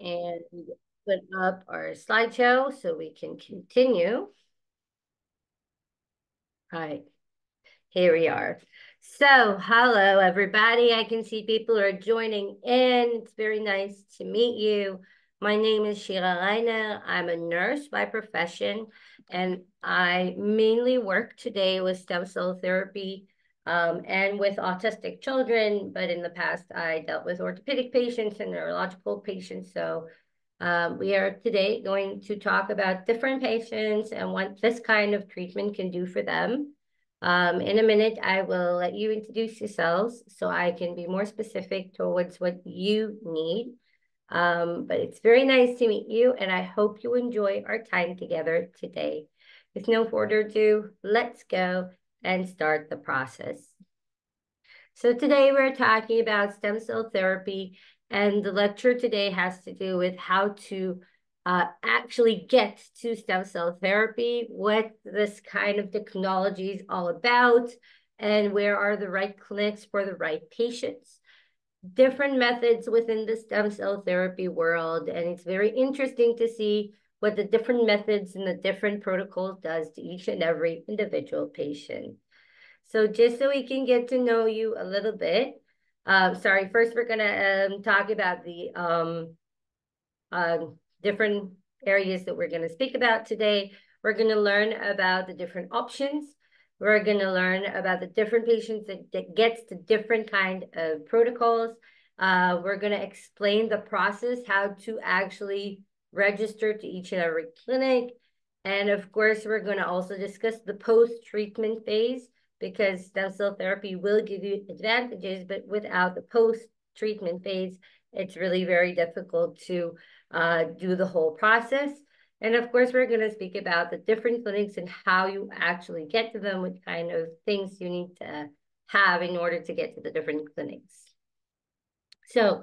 and put up our slideshow so we can continue. All right, here we are. So hello, everybody. I can see people are joining in. It's very nice to meet you. My name is Shira Reiner. I'm a nurse by profession, and I mainly work today with stem cell therapy and with autistic children. But in the past, I dealt with orthopedic patients and neurological patients. So we are today going to talk about different patients and what this kind of treatment can do for them. In a minute, I will let you introduce yourselves so I can be more specific towards what you need. But it's very nice to meet you, and I hope you enjoy our time together today. With no further ado, let's go and start the process. So today we're talking about stem cell therapy, and the lecture today has to do with how to actually get to stem cell therapy, what this kind of technology is all about, and where are the right clinics for the right patients. Different methods within the stem cell therapy world, and it's very interesting to see what the different methods and the different protocols does to each and every individual patient. So just so we can get to know you a little bit, first we're gonna talk about the different areas that we're gonna speak about today. We're gonna learn about the different options. We're going to learn about the different patients that gets to different kind of protocols. We're going to explain the process, how to actually register to each and every clinic. And of course, we're going to also discuss the post-treatment phase, because stem cell therapy will give you advantages, but without the post-treatment phase, it's really very difficult to do the whole process. And of course, we're going to speak about the different clinics and how you actually get to them, what kind of things you need to have in order to get to the different clinics. So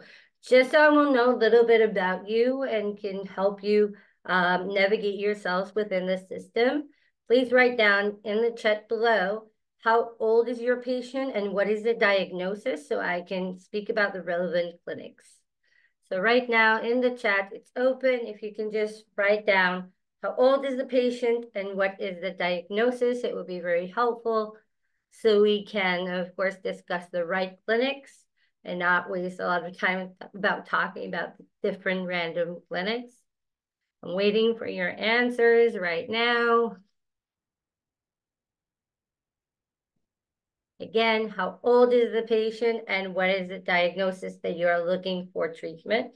just so I will know a little bit about you and can help you navigate yourselves within the system, please write down in the chat below, how old is your patient and what is the diagnosis, so I can speak about the relevant clinics. So right now in the chat, it's open. If you can just write down how old is the patient and what is the diagnosis, it would be very helpful. So we can, of course, discuss the right clinics and not waste a lot of time about talking about different random clinics. I'm waiting for your answers right now. Again, how old is the patient and what is the diagnosis that you are looking for treatment?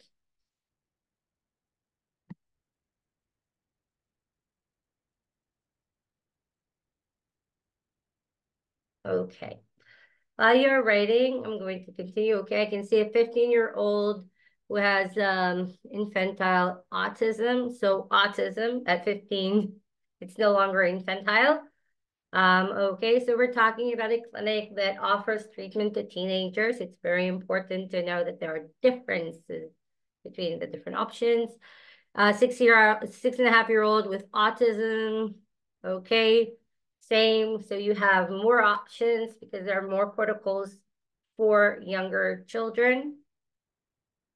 Okay, while you're writing, I'm going to continue. Okay, I can see a 15-year-old who has infantile autism. So autism at 15, it's no longer infantile. Okay, so we're talking about a clinic that offers treatment to teenagers. It's very important to know that there are differences between the different options. 6.5-year-old with autism. Okay, same. So you have more options because there are more protocols for younger children.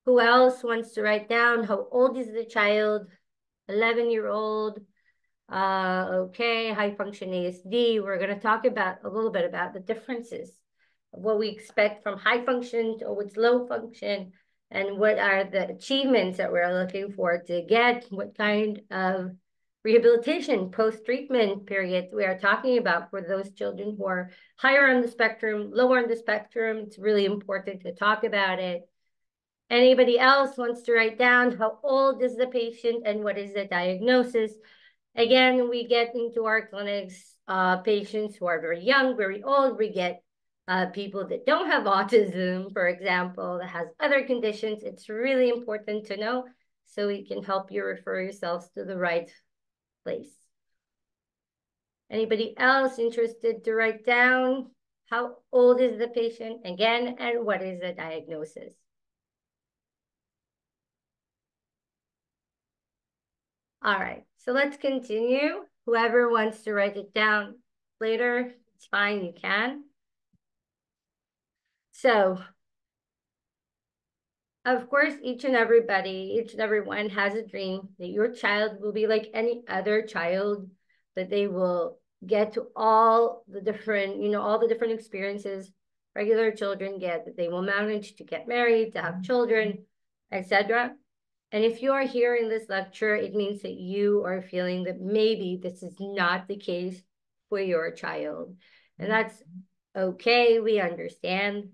Who else wants to write down how old is the child? 11-year-old. Okay, high function ASD. We're going to talk about a little bit about the differences, what we expect from high function towards low function, and what are the achievements that we're looking for to get, what kind of rehabilitation post-treatment period we are talking about for those children who are higher on the spectrum, lower on the spectrum. It's really important to talk about it. Anybody else wants to write down how old is the patient and what is the diagnosis? Again, we get into our clinics patients who are very young, very old. We get people that don't have autism, for example, that has other conditions. It's really important to know so we can help you refer yourselves to the right place. Anybody else interested to write down how old is the patient again and what is the diagnosis? All right, so let's continue. Whoever wants to write it down later, it's fine, you can. So Of course, each and everyone has a dream that your child will be like any other child, that they will get to all the different, you know, all the different experiences regular children get, that they will manage to get married, to have children, etc. And if you are hearing this lecture, it means that you are feeling that maybe this is not the case for your child. And that's okay, we understand.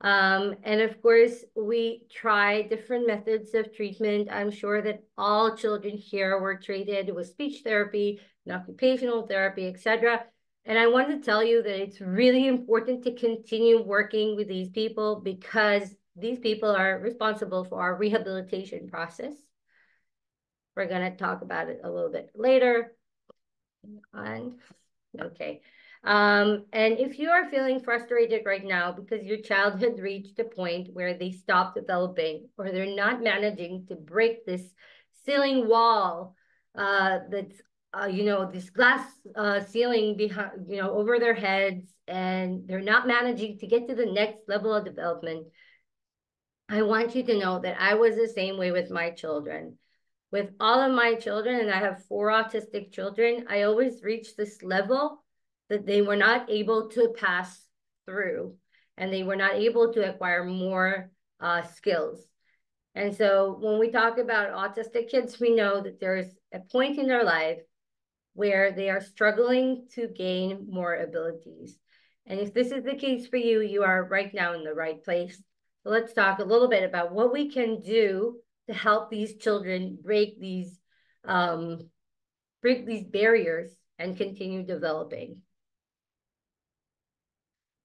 And of course, we try different methods of treatment. I'm sure that all children here were treated with speech therapy and occupational therapy, etc. And I want to tell you that it's really important to continue working with these people, because these people are responsible for our rehabilitation process. We're going to talk about it a little bit later. And okay. And if you are feeling frustrated right now because your child had reached a point where they stopped developing, or they're not managing to break this ceiling wall, that's, you know, this glass ceiling behind, you know, over their heads, and they're not managing to get to the next level of development, I want you to know that I was the same way with my children. With all of my children, and I have 4 autistic children, I always reached this level that they were not able to pass through, and they were not able to acquire more skills. And so when we talk about autistic kids, we know that there's a point in their life where they are struggling to gain more abilities. And if this is the case for you, you are right now in the right place. So let's talk a little bit about what we can do to help these children break these barriers and continue developing.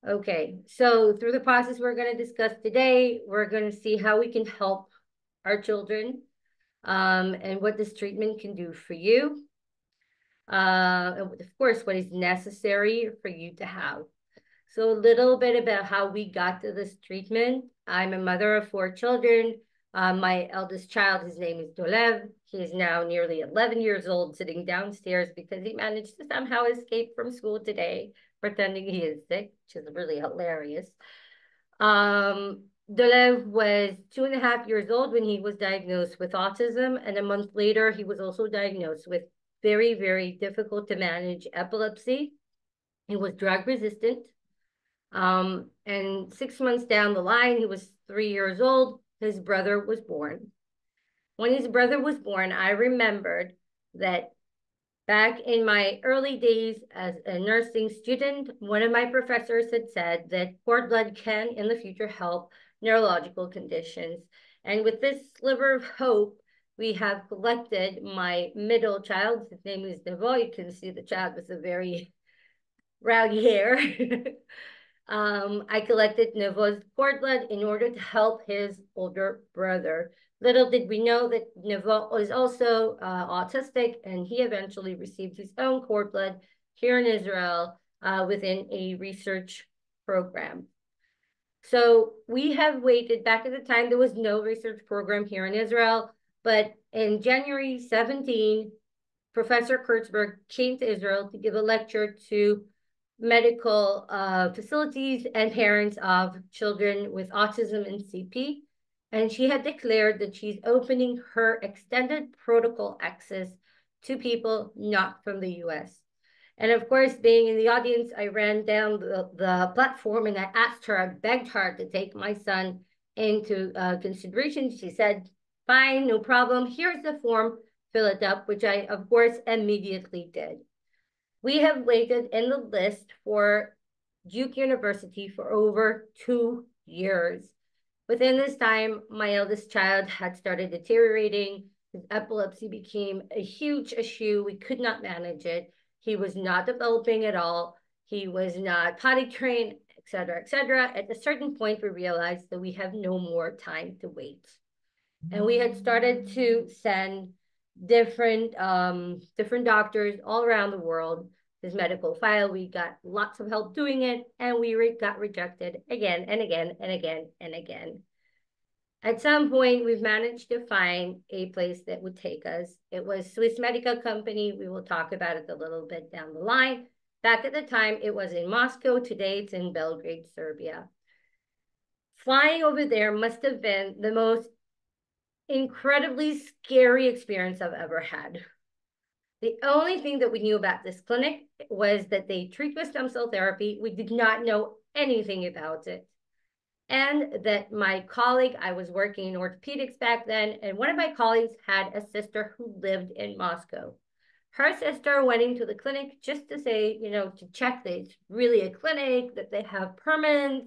Okay, so through the process we're going to discuss today, we're going to see how we can help our children, and what this treatment can do for you. And of course, what is necessary for you to have. So a little bit about how we got to this treatment. I'm a mother of 4 children. My eldest child, his name is Dolev. He is now nearly 11 years old, sitting downstairs because he managed to somehow escape from school today, pretending he is sick, which is really hilarious. Dolev was 2.5 years old when he was diagnosed with autism, and a month later, he was also diagnosed with very, very difficult to manage epilepsy. He was drug resistant. And 6 months down the line, he was 3 years old. His brother was born. When his brother was born, I remembered that back in my early days as a nursing student, one of my professors had said that cord blood can in the future help neurological conditions. And with this sliver of hope, we have collected my middle child. His name is Nevo. You can see the child with a very rowdy hair. I collected Nevo's cord blood in order to help his older brother. Little did we know that Nevo is also autistic, and he eventually received his own cord blood here in Israel within a research program. So we have waited. Back at the time, there was no research program here in Israel, but in January 17, Professor Kurtzberg came to Israel to give a lecture to medical facilities and parents of children with autism and CP. And she had declared that she's opening her extended protocol access to people not from the US. And of course, being in the audience, I ran down the platform and I asked her, I begged her to take my son into consideration. She said, fine, no problem. Here's the form, fill it up, which I, of course, immediately did. We have waited in the list for Duke University for over 2 years. Within this time, my eldest child had started deteriorating. His epilepsy became a huge issue. We could not manage it. He was not developing at all. He was not potty trained, et cetera, et cetera. At a certain point, we realized that we have no more time to wait. And we had started to send different doctors all around the world this medical file. We got lots of help doing it, and we got rejected again and again and again and again. At some point, we've managed to find a place that would take us. It was Swiss Medica company. We will talk about it a little bit down the line. Back at the time, it was in Moscow. Today, it's in Belgrade, Serbia. Flying over there must have been the most incredibly scary experience I've ever had. The only thing that we knew about this clinic was that they treat with stem cell therapy. We did not know anything about it. And that my colleague, I was working in orthopedics back then, and one of my colleagues had a sister who lived in Moscow. Her sister went into the clinic just to say, you know, to check that it's really a clinic, that they have permits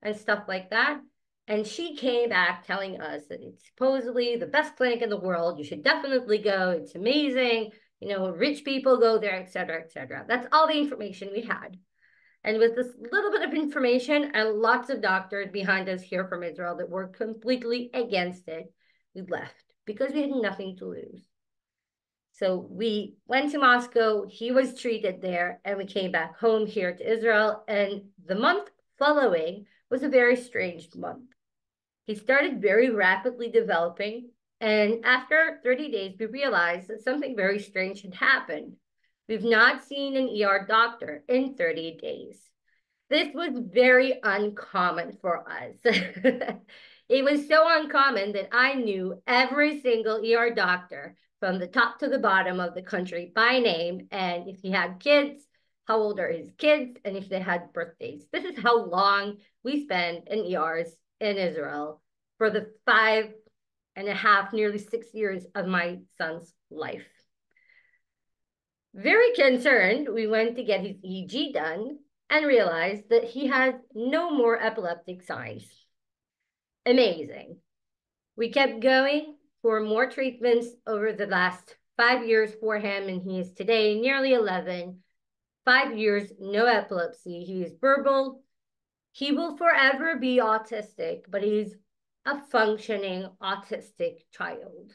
and stuff like that. And she came back telling us that it's supposedly the best clinic in the world. You should definitely go. It's amazing. You know, rich people go there, et cetera, et cetera. That's all the information we had. And with this little bit of information and lots of doctors behind us here from Israel that were completely against it, we left because we had nothing to lose. So we went to Moscow, he was treated there, and we came back home here to Israel. And the month following was a very strange month. He started very rapidly developing. And after 30 days, we realized that something very strange had happened. We've not seen an ER doctor in 30 days. This was very uncommon for us. It was so uncommon that I knew every single ER doctor from the top to the bottom of the country by name, and if he had kids, how old are his kids, and if they had birthdays. This is how long we spend in ERs in Israel for the 5.5, nearly 6 years of my son's life. Very concerned, we went to get his EEG done and realized that he has no more epileptic signs. Amazing. We kept going for more treatments over the last 5 years for him, and he is today nearly 11, 5 years, no epilepsy. He is verbal. He will forever be autistic, but he's a functioning autistic child.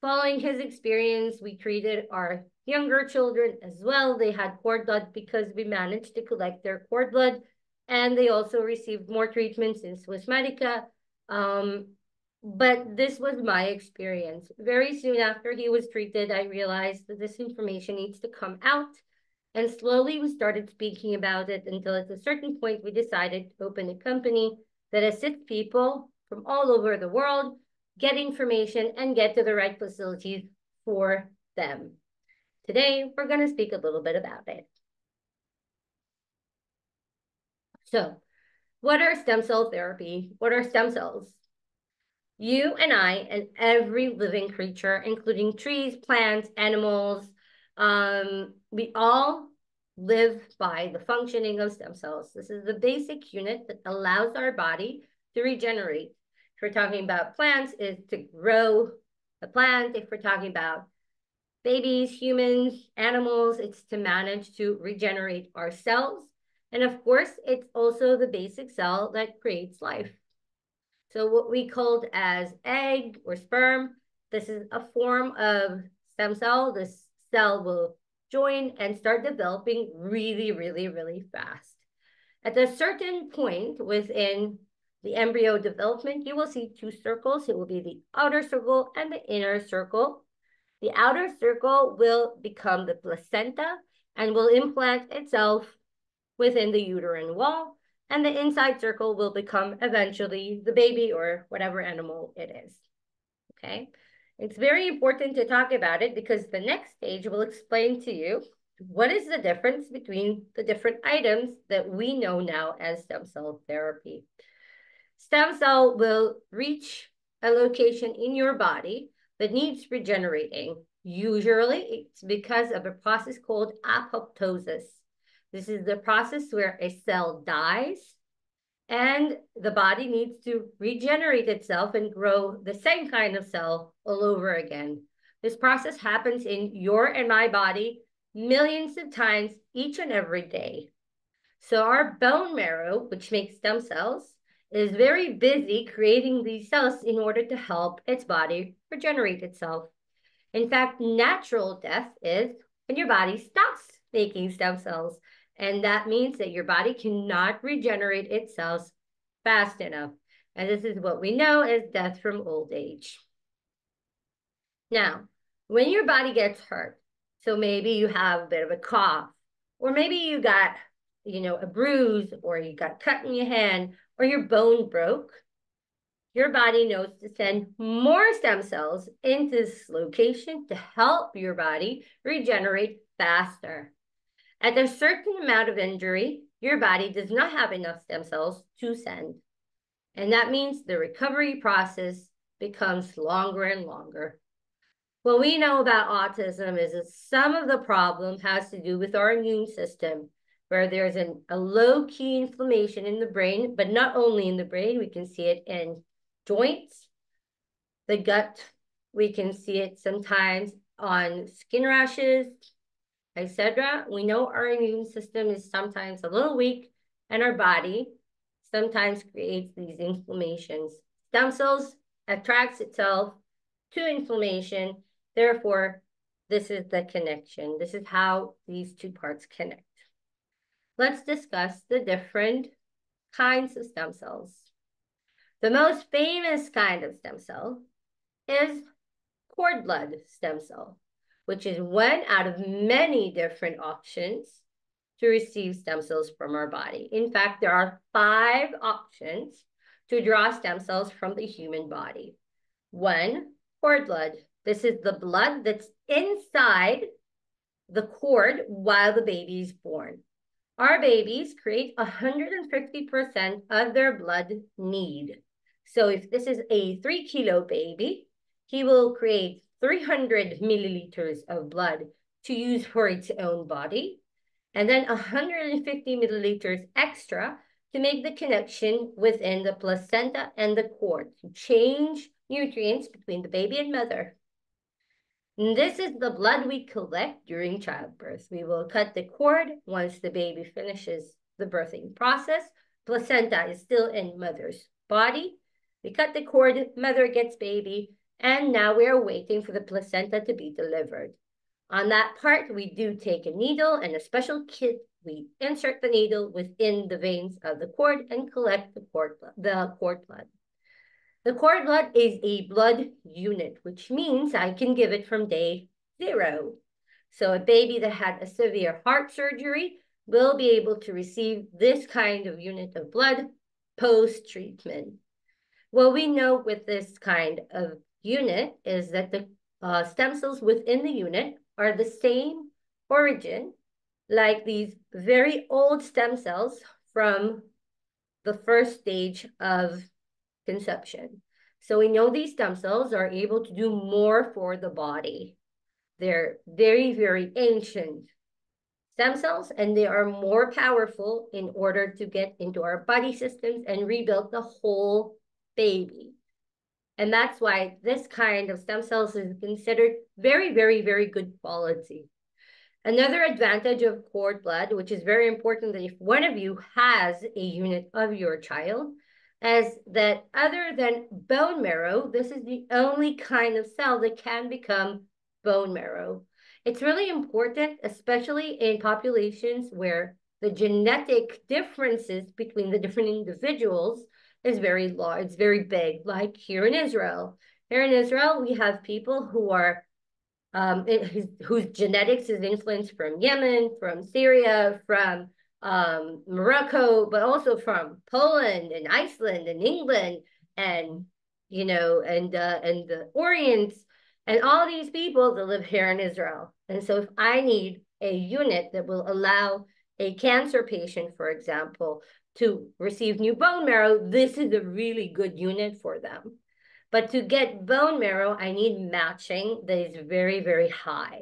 Following his experience, we treated our younger children as well. They had cord blood because we managed to collect their cord blood, and they also received more treatments in Swiss Medica. But this was my experience. Very soon after he was treated, I realized that this information needs to come out. And slowly we started speaking about it until at a certain point, we decided to open a company that assists people from all over the world, get information and get to the right facilities for them. Today, we're gonna speak a little bit about it. So what are stem cell therapy? What are stem cells? You and I and every living creature, including trees, plants, animals, we all live by the functioning of stem cells. This is the basic unit that allows our body to regenerate. If we're talking about plants, it's to grow a plant. If we're talking about babies, humans, animals, it's to manage to regenerate our cells. And of course, it's also the basic cell that creates life. So what we called as egg or sperm, this is a form of stem cell. This cell will join and start developing really, really, really fast. At a certain point within the embryo development, you will see two circles. It will be the outer circle and the inner circle. The outer circle will become the placenta and will implant itself within the uterine wall. And the inside circle will become eventually the baby or whatever animal it is, okay? It's very important to talk about it because the next stage will explain to you what is the difference between the different items that we know now as stem cell therapy. Stem cell will reach a location in your body that needs regenerating. Usually it's because of a process called apoptosis. This is the process where a cell dies and the body needs to regenerate itself and grow the same kind of cell all over again. This process happens in your and my body millions of times each and every day. So our bone marrow, which makes stem cells, is very busy creating these cells in order to help its body regenerate itself. In fact, natural death is when your body stops making stem cells. And that means that your body cannot regenerate its cells fast enough. And this is what we know as death from old age. Now, when your body gets hurt, so maybe you have a bit of a cough, or maybe you got, you know, a bruise, or you got cut in your hand, or your bone broke, your body knows to send more stem cells into this location to help your body regenerate faster. At a certain amount of injury, your body does not have enough stem cells to send. And that means the recovery process becomes longer and longer. What we know about autism is that some of the problem has to do with our immune system, where there's a low-key inflammation in the brain, but not only in the brain, we can see it in joints, the gut, we can see it sometimes on skin rashes, etc. We know our immune system is sometimes a little weak, and our body sometimes creates these inflammations. Stem cells attracts itself to inflammation. Therefore, this is the connection. This is how these two parts connect. Let's discuss the different kinds of stem cells. The most famous kind of stem cell is cord blood stem cell, which is one out of many different options to receive stem cells from our body. In fact, there are 5 options to draw stem cells from the human body. 1, cord blood. This is the blood that's inside the cord while the baby is born. Our babies create 150% of their blood need. So if this is a 3-kilo baby, he will create 300 milliliters of blood to use for its own body, and then 150 milliliters extra to make the connection within the placenta and the cord to change nutrients between the baby and mother. And this is the blood we collect during childbirth. We will cut the cord once the baby finishes the birthing process. Placenta is still in mother's body. We cut the cord, mother gets baby, and now we are waiting for the placenta to be delivered. On that part, we do take a needle and a special kit. We insert the needle within the veins of the cord and collect the cord blood. The cord blood is a blood unit, which means I can give it from day 0. So a baby that had a severe heart surgery will be able to receive this kind of unit of blood post-treatment. What we know with this kind of unit is that the stem cells within the unit are the same origin, like these very old stem cells from the first stage of conception. So we know these stem cells are able to do more for the body. They're very, very ancient stem cells, and they are more powerful in order to get into our body systems and rebuild the whole baby. And that's why this kind of stem cells is considered very, very, very good quality. Another advantage of cord blood, which is very important that if one of you has a unit of your child, is that other than bone marrow, this is the only kind of cell that can become bone marrow. It's really important, especially in populations where the genetic differences between the different individuals is very large, it's very big, like here in Israel. Here in Israel, we have people who are, whose genetics is influenced from Yemen, from Syria, from Morocco, but also from Poland and Iceland and England and, you know, and the Orient, and all these people that live here in Israel. And so if I need a unit that will allow a cancer patient, for example, to receive new bone marrow, this is a really good unit for them. But to get bone marrow, I need matching that is very, very high,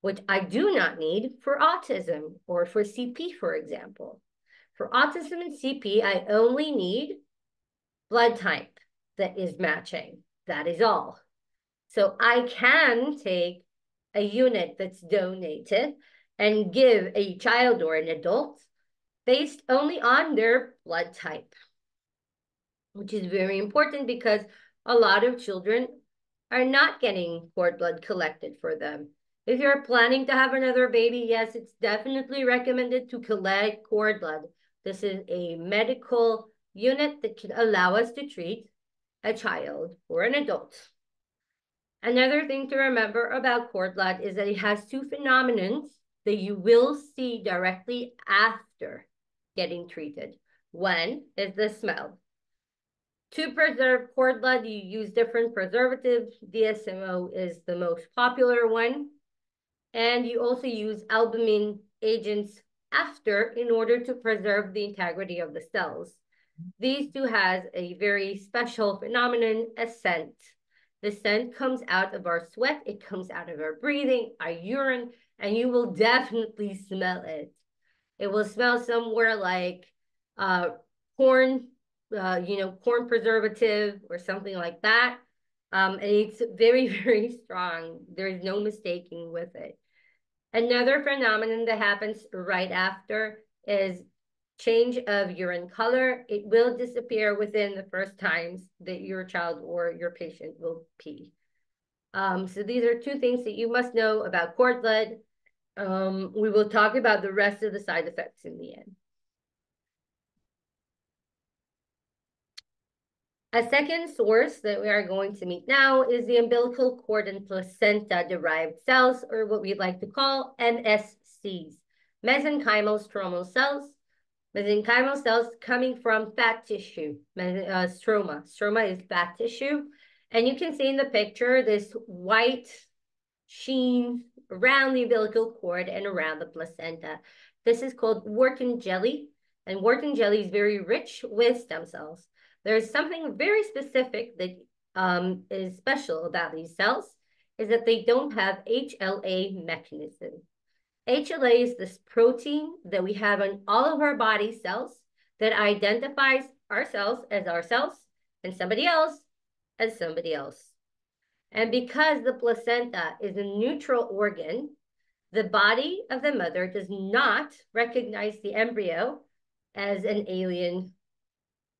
which I do not need for autism or for CP, for example. For autism and CP, I only need blood type that is matching. That is all. So I can take a unit that's donated and give a child or an adult based only on their blood type, which is very important because a lot of children are not getting cord blood collected for them. If you're planning to have another baby, yes, it's definitely recommended to collect cord blood. This is a medical unit that can allow us to treat a child or an adult. Another thing to remember about cord blood is that it has two phenomenons that you will see directly after getting treated. One is the smell. To preserve cord blood, you use different preservatives. DMSO is the most popular one. And you also use albumin agents after in order to preserve the integrity of the cells. These two has a very special phenomenon, a scent. The scent comes out of our sweat, it comes out of our breathing, our urine, and you will definitely smell it. It will smell somewhere like corn, you know, corn preservative or something like that. And it's very, very strong. There is no mistaking with it. Another phenomenon that happens right after is change of urine color. It will disappear within the first times that your child or your patient will pee. So these are two things that you must know about cord blood. We will talk about the rest of the side effects in the end. A second source that we are going to meet now is the umbilical cord and placenta-derived cells, or what we like to call MSCs, mesenchymal stromal cells. Mesenchymal cells coming from fat tissue, stroma. Stroma is fat tissue. And you can see in the picture this white sheen around the umbilical cord and around the placenta. This is called Wharton's jelly. And Wharton's jelly is very rich with stem cells. There's something very specific that is special about these cells, is that they don't have HLA mechanism. HLA is this protein that we have in all of our body cells that identifies ourselves as ourselves and somebody else as somebody else. And because the placenta is a neutral organ, the body of the mother does not recognize the embryo as an alien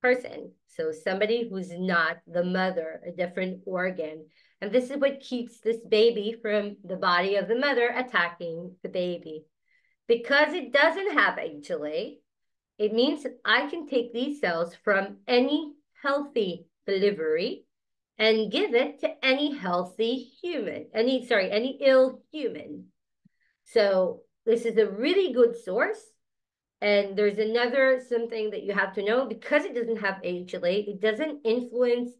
person. So somebody who's not the mother, a different organ. And this is what keeps this baby from the body of the mother attacking the baby. Because it doesn't have HLA, it means that I can take these cells from any healthy delivery and give it to any healthy human, any ill human. So this is a really good source. And there's another something that you have to know, because it doesn't have HLA, it doesn't influence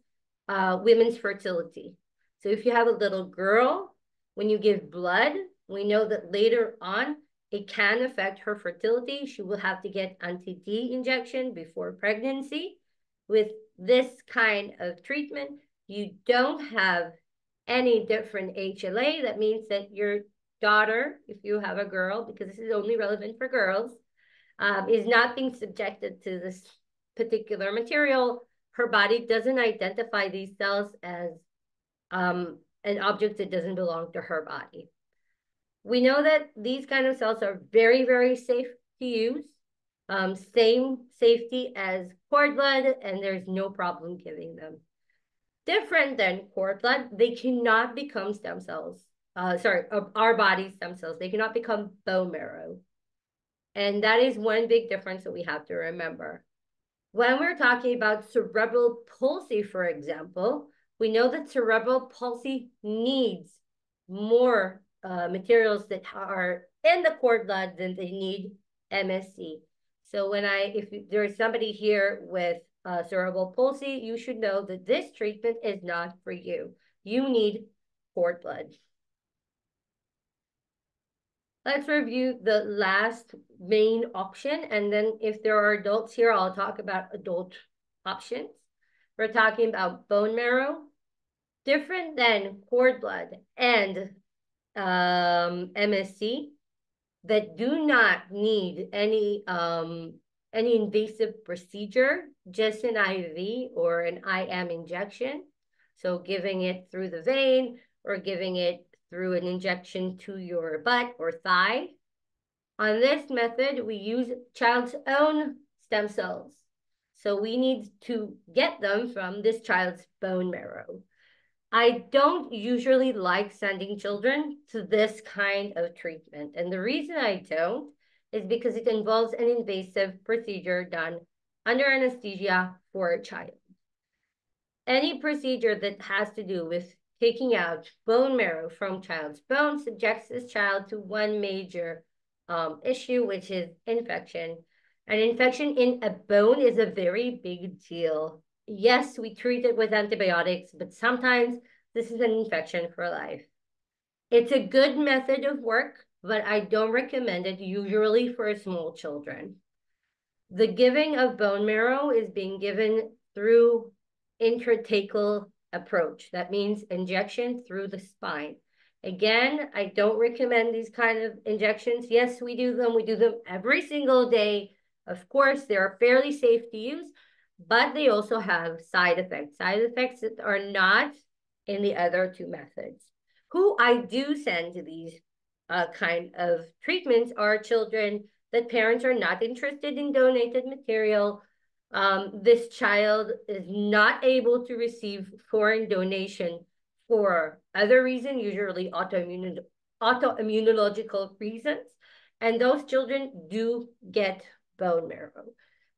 women's fertility. So if you have a little girl, when you give blood, we know that later on, it can affect her fertility. She will have to get anti-D injection before pregnancy. With this kind of treatment, you don't have any different HLA. That means that your daughter, if you have a girl, because this is only relevant for girls, is not being subjected to this particular material. Her body doesn't identify these cells as an object that doesn't belong to her body. We know that these kind of cells are very, very safe to use. Same safety as cord blood, and there's no problem giving them. Different than cord blood, they cannot become stem cells. Our body's stem cells. They cannot become bone marrow. And that is one big difference that we have to remember. When we're talking about cerebral palsy, for example, we know that cerebral palsy needs more materials that are in the cord blood than they need MSC. So if there is somebody here with cerebral palsy, you should know that this treatment is not for you. You need cord blood. Let's review the last main option. And then if there are adults here, I'll talk about adult options. We're talking about bone marrow, different than cord blood and MSC, that do not need any invasive procedure, just an IV or an IM injection. So giving it through the vein or giving it through an injection to your butt or thigh. On this method, we use child's own stem cells. So we need to get them from this child's bone marrow. I don't usually like sending children to this kind of treatment. And the reason I don't is because it involves an invasive procedure done under anesthesia for a child. Any procedure that has to do with taking out bone marrow from child's bone subjects this child to one major issue, which is infection. An infection in a bone is a very big deal. Yes, we treat it with antibiotics, but sometimes this is an infection for life. It's a good method of work, but I don't recommend it usually for small children. The giving of bone marrow is being given through intrathecal approach. That means injection through the spine. Again, I don't recommend these kind of injections. Yes, we do them every single day. Of course, they are fairly safe to use, but they also have side effects. Side effects that are not in the other two methods. Who I do send to these kind of treatments are children that parents are not interested in donated material. This child is not able to receive foreign donation for other reason, usually autoimmunological reasons. And those children do get bone marrow.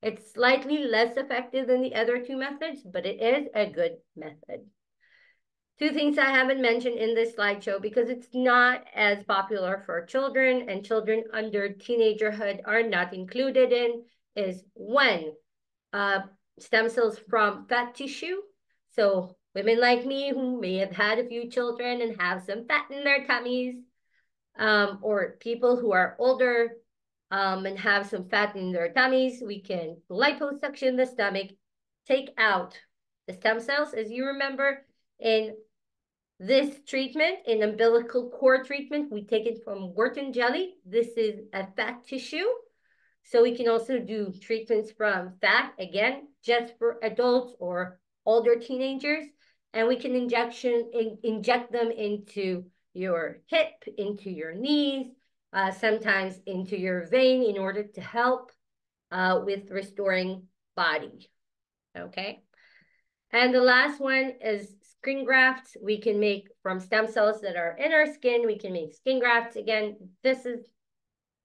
It's slightly less effective than the other two methods, but it is a good method. Two things I haven't mentioned in this slideshow because it's not as popular for children and children under teenagerhood are not included in is one, stem cells from fat tissue. So women like me who may have had a few children and have some fat in their tummies, or people who are older and have some fat in their tummies, we can liposuction the stomach, take out the stem cells. As you remember, in this treatment, in umbilical cord treatment, we take it from Wharton's jelly. This is a fat tissue. So we can also do treatments from fat, again, just for adults or older teenagers. And we can inject them into your hip, into your knees, sometimes into your vein in order to help with restoring body, okay? And the last one is skin grafts. We can make from stem cells that are in our skin, we can make skin grafts. Again, this is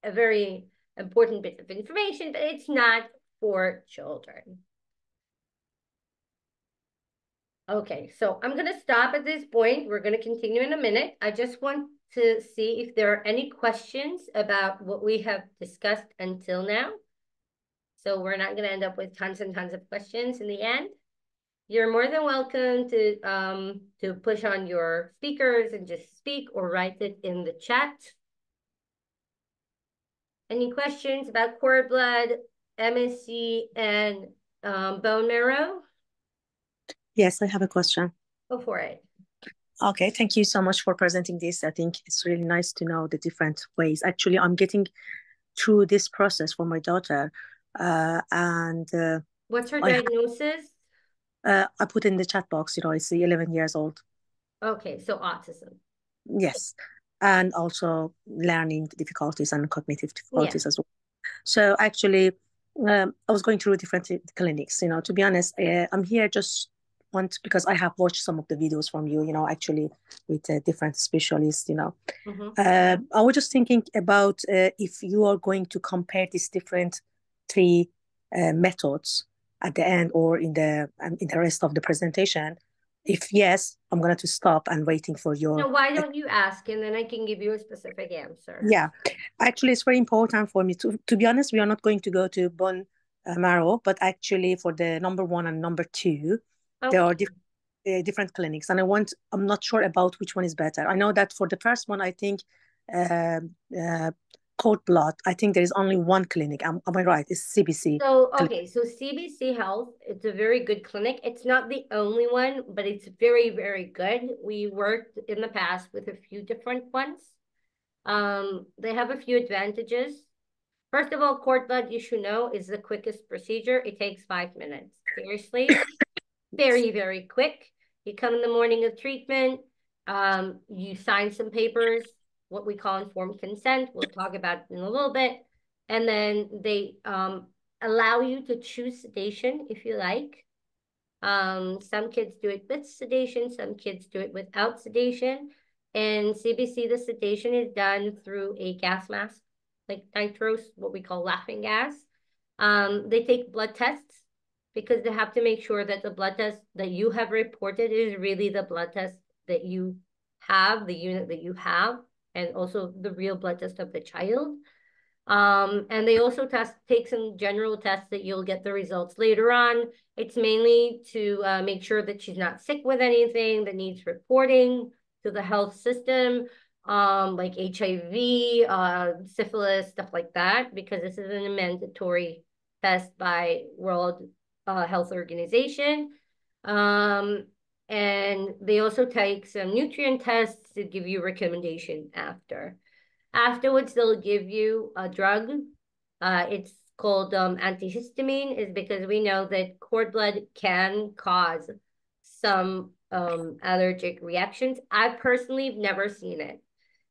a very important bit of information, but it's not for children. Okay, so I'm gonna stop at this point. We're gonna continue in a minute. I just want to see if there are any questions about what we have discussed until now. So we're not gonna end up with tons and tons of questions in the end. You're more than welcome to push on your speakers and just speak or write it in the chat. Any questions about cord blood, MSC, and bone marrow? Yes, I have a question. Go for it. Okay, thank you so much for presenting this. I think it's really nice to know the different ways. Actually, I'm getting through this process for my daughter. What's her diagnosis? I put in the chat box, you know, it's 11 years old. Okay, so autism. Yes, and also learning difficulties and cognitive difficulties as well. So actually, I was going through different clinics, you know, to be honest, I'm here just because I have watched some of the videos from you, you know, actually with different specialists, you know. Mm-hmm. I was just thinking about if you are going to compare these different three methods at the end or in the rest of the presentation. If yes, I'm going to stop and waiting for your... No, why don't you ask and then I can give you a specific answer. Yeah, actually it's very important for me to be honest, we are not going to go to bone marrow, but actually for the number one and number two, okay, there are different clinics and I'm not sure about which one is better. I know that for the first one, I think cord blood, I think there is only one clinic. Am I right? It's CBC. So, okay. So CBC Health, it's a very good clinic. It's not the only one, but it's very, very good. We worked in the past with a few different ones. They have a few advantages. First of all, cord blood, you should know, is the quickest procedure. It takes 5 minutes. Seriously, very, very quick. You come in the morning of treatment, you sign some papers, what we call informed consent. We'll talk about it in a little bit. And then they allow you to choose sedation if you like. Some kids do it with sedation, some kids do it without sedation. In CBC, the sedation is done through a gas mask, like nitrous, what we call laughing gas. They take blood tests because they have to make sure that the blood test that you have reported is really the blood test that you have, the unit that you have, and also the real blood test of the child. And they also take some general tests that you'll get the results later on. It's mainly to make sure that she's not sick with anything that needs reporting to the health system, like HIV, syphilis, stuff like that, because this is a mandatory test by World Health Organization. And they also take some nutrient tests to give you recommendation after. Afterwards, they'll give you a drug. It's called antihistamine, is because we know that cord blood can cause some allergic reactions. I personally have never seen it.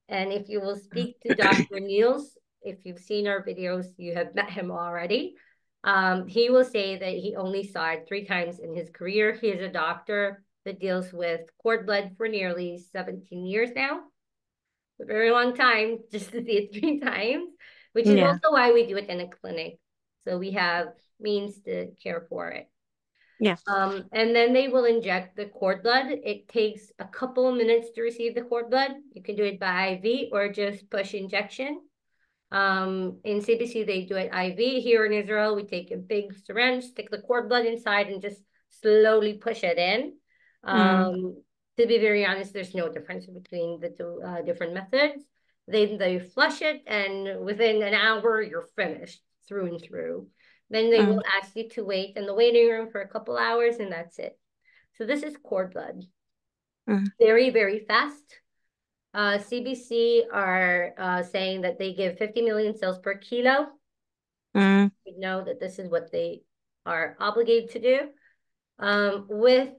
And if you will speak to Dr. Niels, if you've seen our videos, you have met him already. He will say that he only saw it 3 times in his career. He is a doctor that deals with cord blood for nearly 17 years now, a very long time, just to see it 3 times, which is also why we do it in a clinic. So we have means to care for it. Yeah. And then they will inject the cord blood. It takes a couple minutes to receive the cord blood. You can do it by IV or just push injection. In CBC, they do it IV. Here in Israel, we take a big syringe, stick the cord blood inside, and just slowly push it in. To be very honest, there's no difference between the 2 different methods. Then they flush it, and within an hour, you're finished through and through. Then they will ask you to wait in the waiting room for a couple hours, and that's it. So this is cord blood. Very, very fast. CBC are saying that they give 50 million cells per kilo. We know that this is what they are obligated to do. With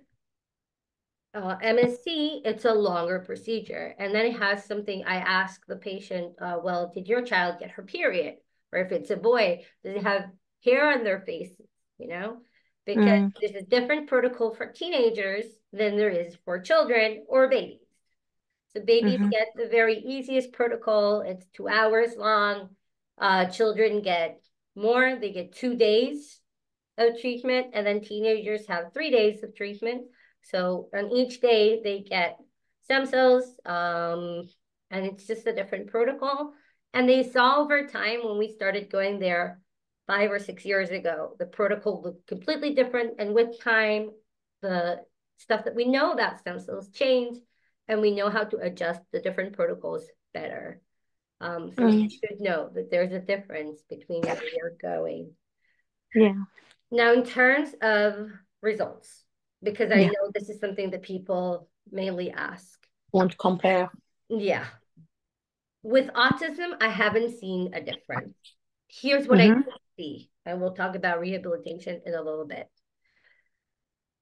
MSC, it's a longer procedure. And then it has something I ask the patient, well, did your child get her period? Or if it's a boy, does it have hair on their faces, you know? Because there's a different protocol for teenagers than there is for children or babies. So babies get the very easiest protocol. It's 2 hours long. Children get more. They get 2 days of treatment. And then teenagers have 3 days of treatment. So on each day, they get stem cells. And it's just a different protocol. And they saw over time, when we started going there 5 or 6 years ago, the protocol looked completely different. And with time, the stuff that we know about stem cells changed. And we know how to adjust the different protocols better. So you should know that there's a difference between where you're going. Yeah. Now, in terms of results, because I know this is something that people mainly ask. Want to compare. Yeah. With autism, I haven't seen a difference. Here's what I could see, and we'll talk about rehabilitation in a little bit.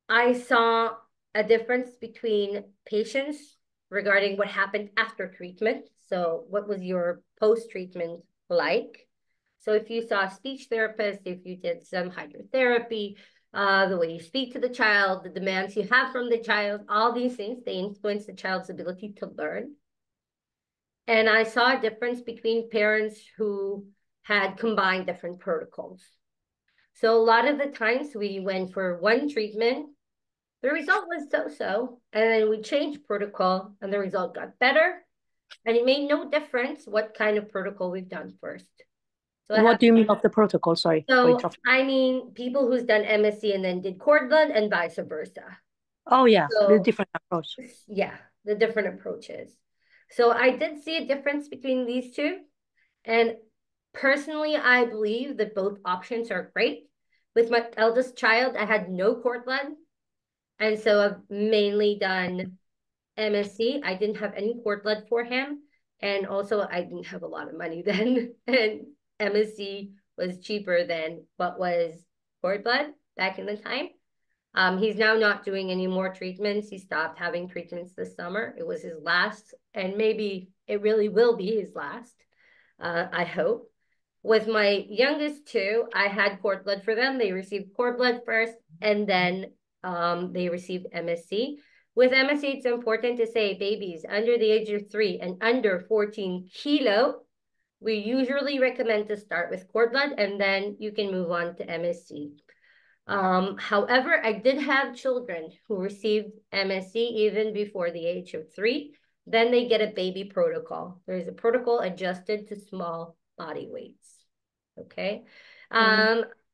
I saw a difference between patients regarding what happened after treatment. So what was your post-treatment like? So if you saw a speech therapist, if you did some hydrotherapy, the way you speak to the child, the demands you have from the child, all these things, they influence the child's ability to learn. And I saw a difference between parents who had combined different protocols. So a lot of the times we went for one treatment, the result was so-so, and then we changed protocol, and the result got better, and it made no difference what kind of protocol we've done first. So what do you mean of the protocol? Sorry. So I mean people who's done MSC and then did cord blood and vice versa. Oh, yeah, so, the different approach. Yeah, the different approaches. So I did see a difference between these two, and personally, I believe that both options are great. With my eldest child, I had no cord blood. And so I've mainly done MSC. I didn't have any cord blood for him. And also I didn't have a lot of money then. And MSC was cheaper than what was cord blood back in the time. He's now not doing any more treatments. He stopped having treatments this summer. It was his last, and maybe it really will be his last, I hope. With my youngest 2, I had cord blood for them. They received cord blood first, and then they received MSC. With MSC, it's important to say babies under the age of 3 and under 14 kilo, we usually recommend to start with cord blood, and then you can move on to MSC. However, I did have children who received MSC even before the age of 3. Then they get a baby protocol. There is a protocol adjusted to small body weights. Okay.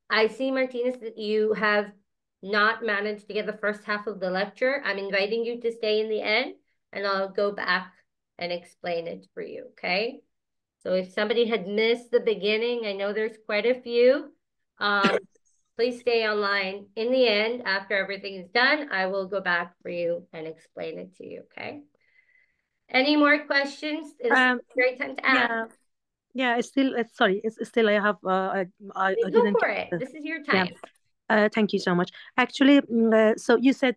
I see, Martinez, that you have not managed to get the first half of the lecture. I'm inviting you to stay in the end, and I'll go back and explain it for you, okay? So if somebody had missed the beginning, I know there's quite a few. Please stay online. In the end, after everything is done, I will go back for you and explain it to you, okay? Any more questions? It's a great time to ask. Yeah. Yeah, it's still, sorry, it's still, I have, I didn't. Go for it. This is your time. Yeah. Thank you so much. Actually, so you said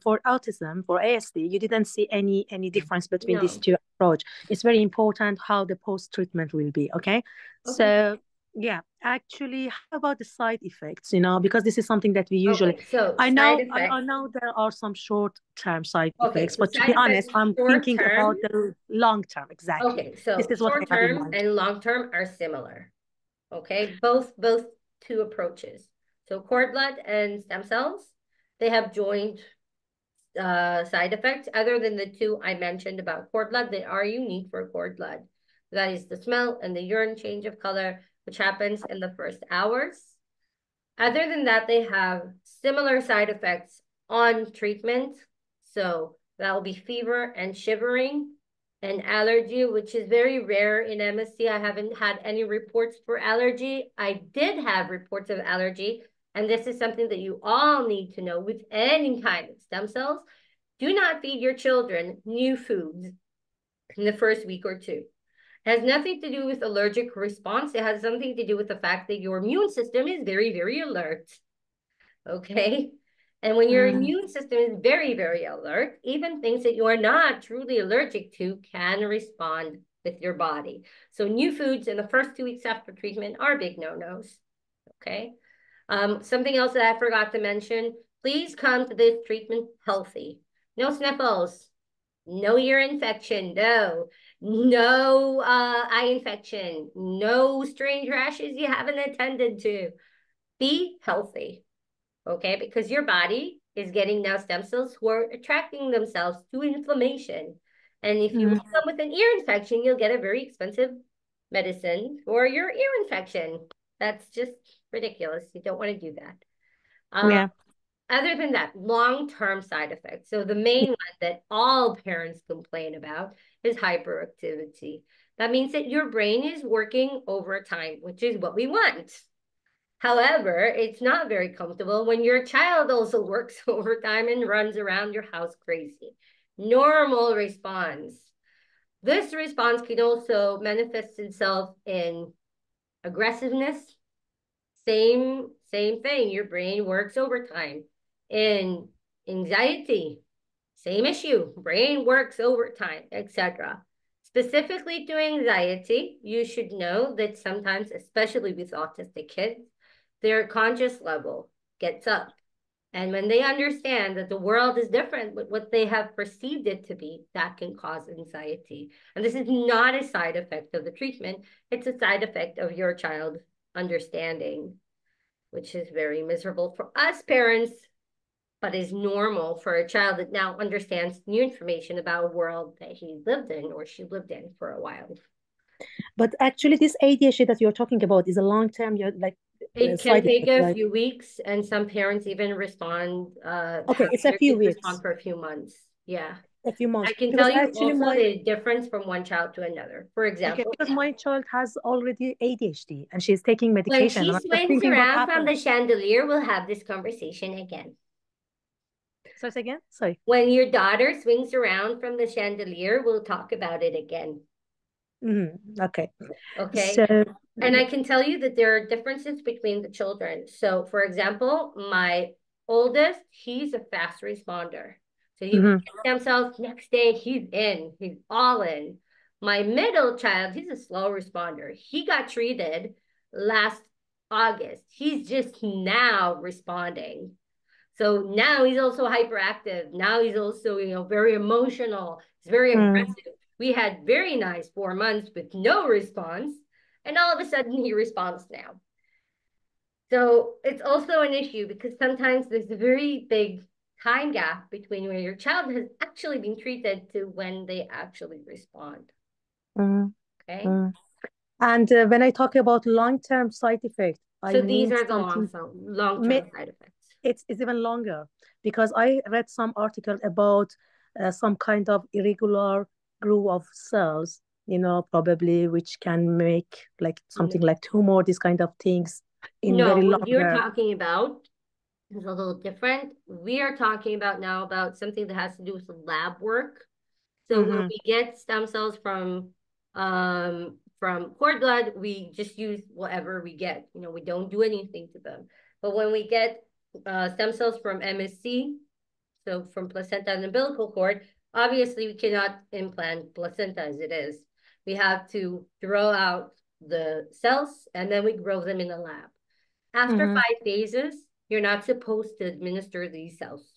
for autism, for ASD, you didn't see any difference between these two approaches. It's very important how the post-treatment will be, okay? So, yeah, actually, how about the side effects, you know, because this is something that we usually, so I know there are some short-term side effects, so but to be honest, I'm thinking about the long-term, exactly. Okay, so short-term and long-term are similar, okay? Both two approaches. So cord blood and stem cells, they have joint side effects. Other than the two I mentioned about cord blood, they are unique for cord blood. That is the smell and the urine change of color, which happens in the first hours. Other than that, they have similar side effects on treatment. So that will be fever and shivering and allergy, which is very rare in MSC. I haven't had any reports for allergy. I did have reports of allergy. And this is something that you all need to know with any kind of stem cells. Do not feed your children new foods in the first week or two. It has nothing to do with allergic response. It has something to do with the fact that your immune system is very, very alert. Okay? And when your immune system is very, very alert, even things that you are not truly allergic to can respond with your body. So new foods in the first 2 weeks after treatment are big no-nos. Okay? Something else that I forgot to mention, please come to this treatment healthy. No sniffles, no ear infection, no eye infection, no strange rashes you haven't attended to. Be healthy, okay? Because your body is getting now stem cells who are attracting themselves to inflammation. And if you come with an ear infection, you'll get a very expensive medicine for your ear infection. That's just ridiculous. You don't want to do that. Other than that, long-term side effects. So the main one that all parents complain about is hyperactivity. That means that your brain is working overtime, which is what we want. However, it's not very comfortable when your child also works overtime and runs around your house crazy. Normal response. This response can also manifest itself in aggressiveness. Same thing, your brain works overtime. In anxiety, same issue, brain works overtime, etc. Specifically to anxiety, you should know that sometimes, especially with autistic kids, their conscious level gets up. And when they understand that the world is different with what they have perceived it to be, that can cause anxiety. And this is not a side effect of the treatment. It's a side effect of your child understanding, which is very miserable for us parents, but is normal for a child that now understands new information about a world that he lived in or she lived in for a while. But actually, this ADHD that you're talking about is a long-term, like, it can take a few weeks, and some parents even respond. Okay, it's a few weeks. Respond for a few months. Yeah, a few months. I can tell you also the difference from one child to another. For example, because my child has already ADHD, and she's taking medication. When she swings around from the chandelier, we'll have this conversation again. So say again? Sorry. When your daughter swings around from the chandelier, we'll talk about it again. Okay. Okay. So, and I can tell you that there are differences between the children. So, for example, my oldest, he's a fast responder. So he gets himself next day, he's in, he's all in. My middle child, he's a slow responder. He got treated last August. He's just now responding. So now he's also hyperactive. Now he's also, you know, very emotional. He's very aggressive. We had very nice 4 months with no response. And all of a sudden he responds now. So it's also an issue because sometimes there's a very big time gap between when your child has actually been treated to when they actually respond. Okay. And when I talk about long-term side effects, so these are the long-term side effects. It's even longer, because I read some article about some kind of irregular growth of cells, you know, probably, which can make like something like tumor, these kind of things. What you're talking about is a little different. We are talking about now about something that has to do with lab work. So when we get stem cells from cord blood, we just use whatever we get. You know, we don't do anything to them. But when we get stem cells from MSC, so from placenta and umbilical cord, obviously we cannot implant placenta as it is. We have to throw out the cells and then we grow them in the lab. After 5 phases, you're not supposed to administer these cells.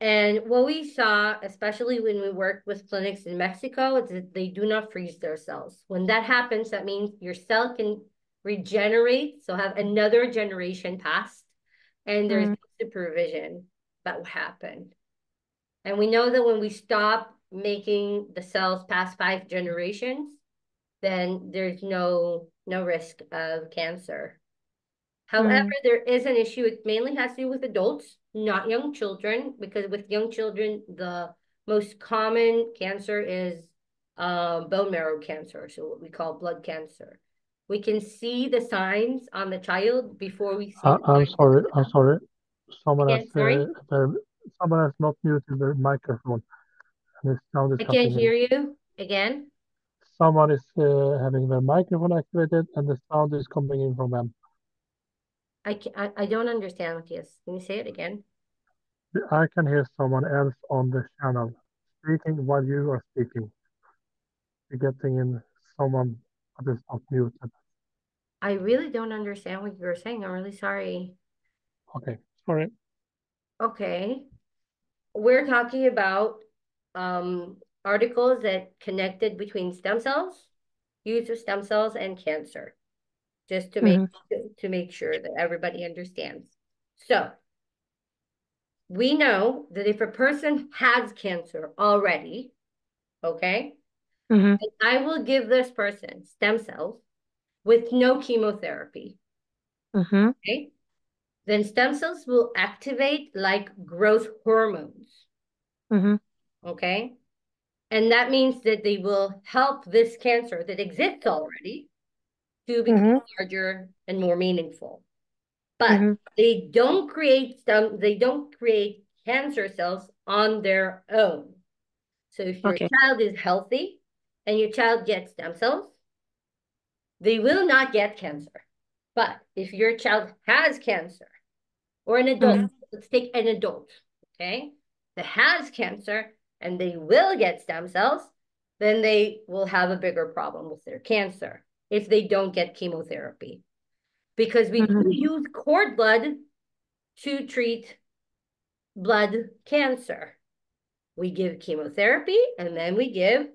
And what we saw, especially when we worked with clinics in Mexico, is that they do not freeze their cells. When that happens, that means your cell can regenerate, so have another generation passed, and there's supervision that will happen. And we know that when we stop making the cells past 5 generations, then there's no risk of cancer. However, there is an issue. It mainly has to do with adults, not young children, because with young children, the most common cancer is bone marrow cancer, so what we call blood cancer. We can see the signs on the child before we see I'm sorry. Someone has not muted their microphone. I can't hear you again. Someone is having their microphone activated and the sound is coming in from them. I don't understand what it is. Can you say it again? I can hear someone else on the channel speaking while you are speaking. You're getting in someone that is not muted. I really don't understand what you're saying. I'm really sorry. Okay, sorry. Okay. We're talking about articles that connected between stem cells, use of stem cells, and cancer, just to make sure that everybody understands. So we know that if a person has cancer already, okay, I will give this person stem cells with no chemotherapy, okay, then stem cells will activate like growth hormones, okay? And that means that they will help this cancer that exists already to become larger and more meaningful. But they don't create cancer cells on their own. So if your child is healthy and your child gets stem cells, they will not get cancer. But if your child has cancer, or an adult, let's take an adult, okay, that has cancer and they will get stem cells, then they will have a bigger problem with their cancer if they don't get chemotherapy. Because we do use cord blood to treat blood cancer. We give chemotherapy and then we give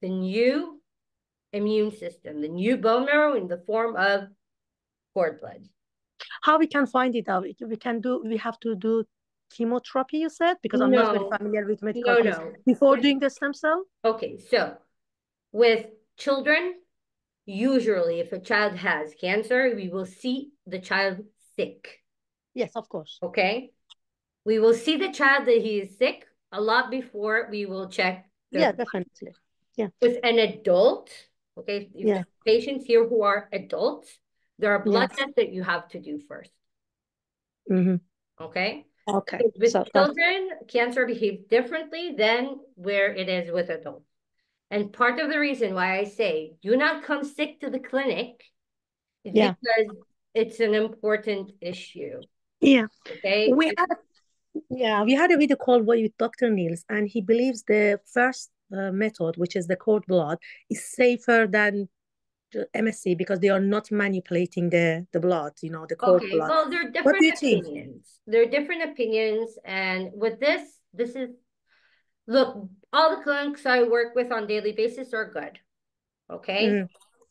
the new immune system, the new bone marrow in the form of cord blood. How we can find it out? We have to do chemotherapy, you said? Because I'm not very familiar with medical before doing the stem cell. Okay, so with children, usually if a child has cancer, we will see the child sick. Yes, of course. Okay. We will see the child that he is sick a lot before we will check. Yeah, definitely. Yeah. With an adult, okay, patients here who are adults, there are blood tests that you have to do first. Okay? Okay. So with children, cancer behaves differently than where it is with adults. And part of the reason why I say do not come sick to the clinic is because it's an important issue. Yeah. Okay? We had a video call with Dr. Niels, and he believes the first method, which is the cord blood, is safer than MSC because they are not manipulating the blood, you know, the cord blood. Well, there are different opinions. There are different opinions. And with this is, look, all the clinics I work with on a daily basis are good. Okay.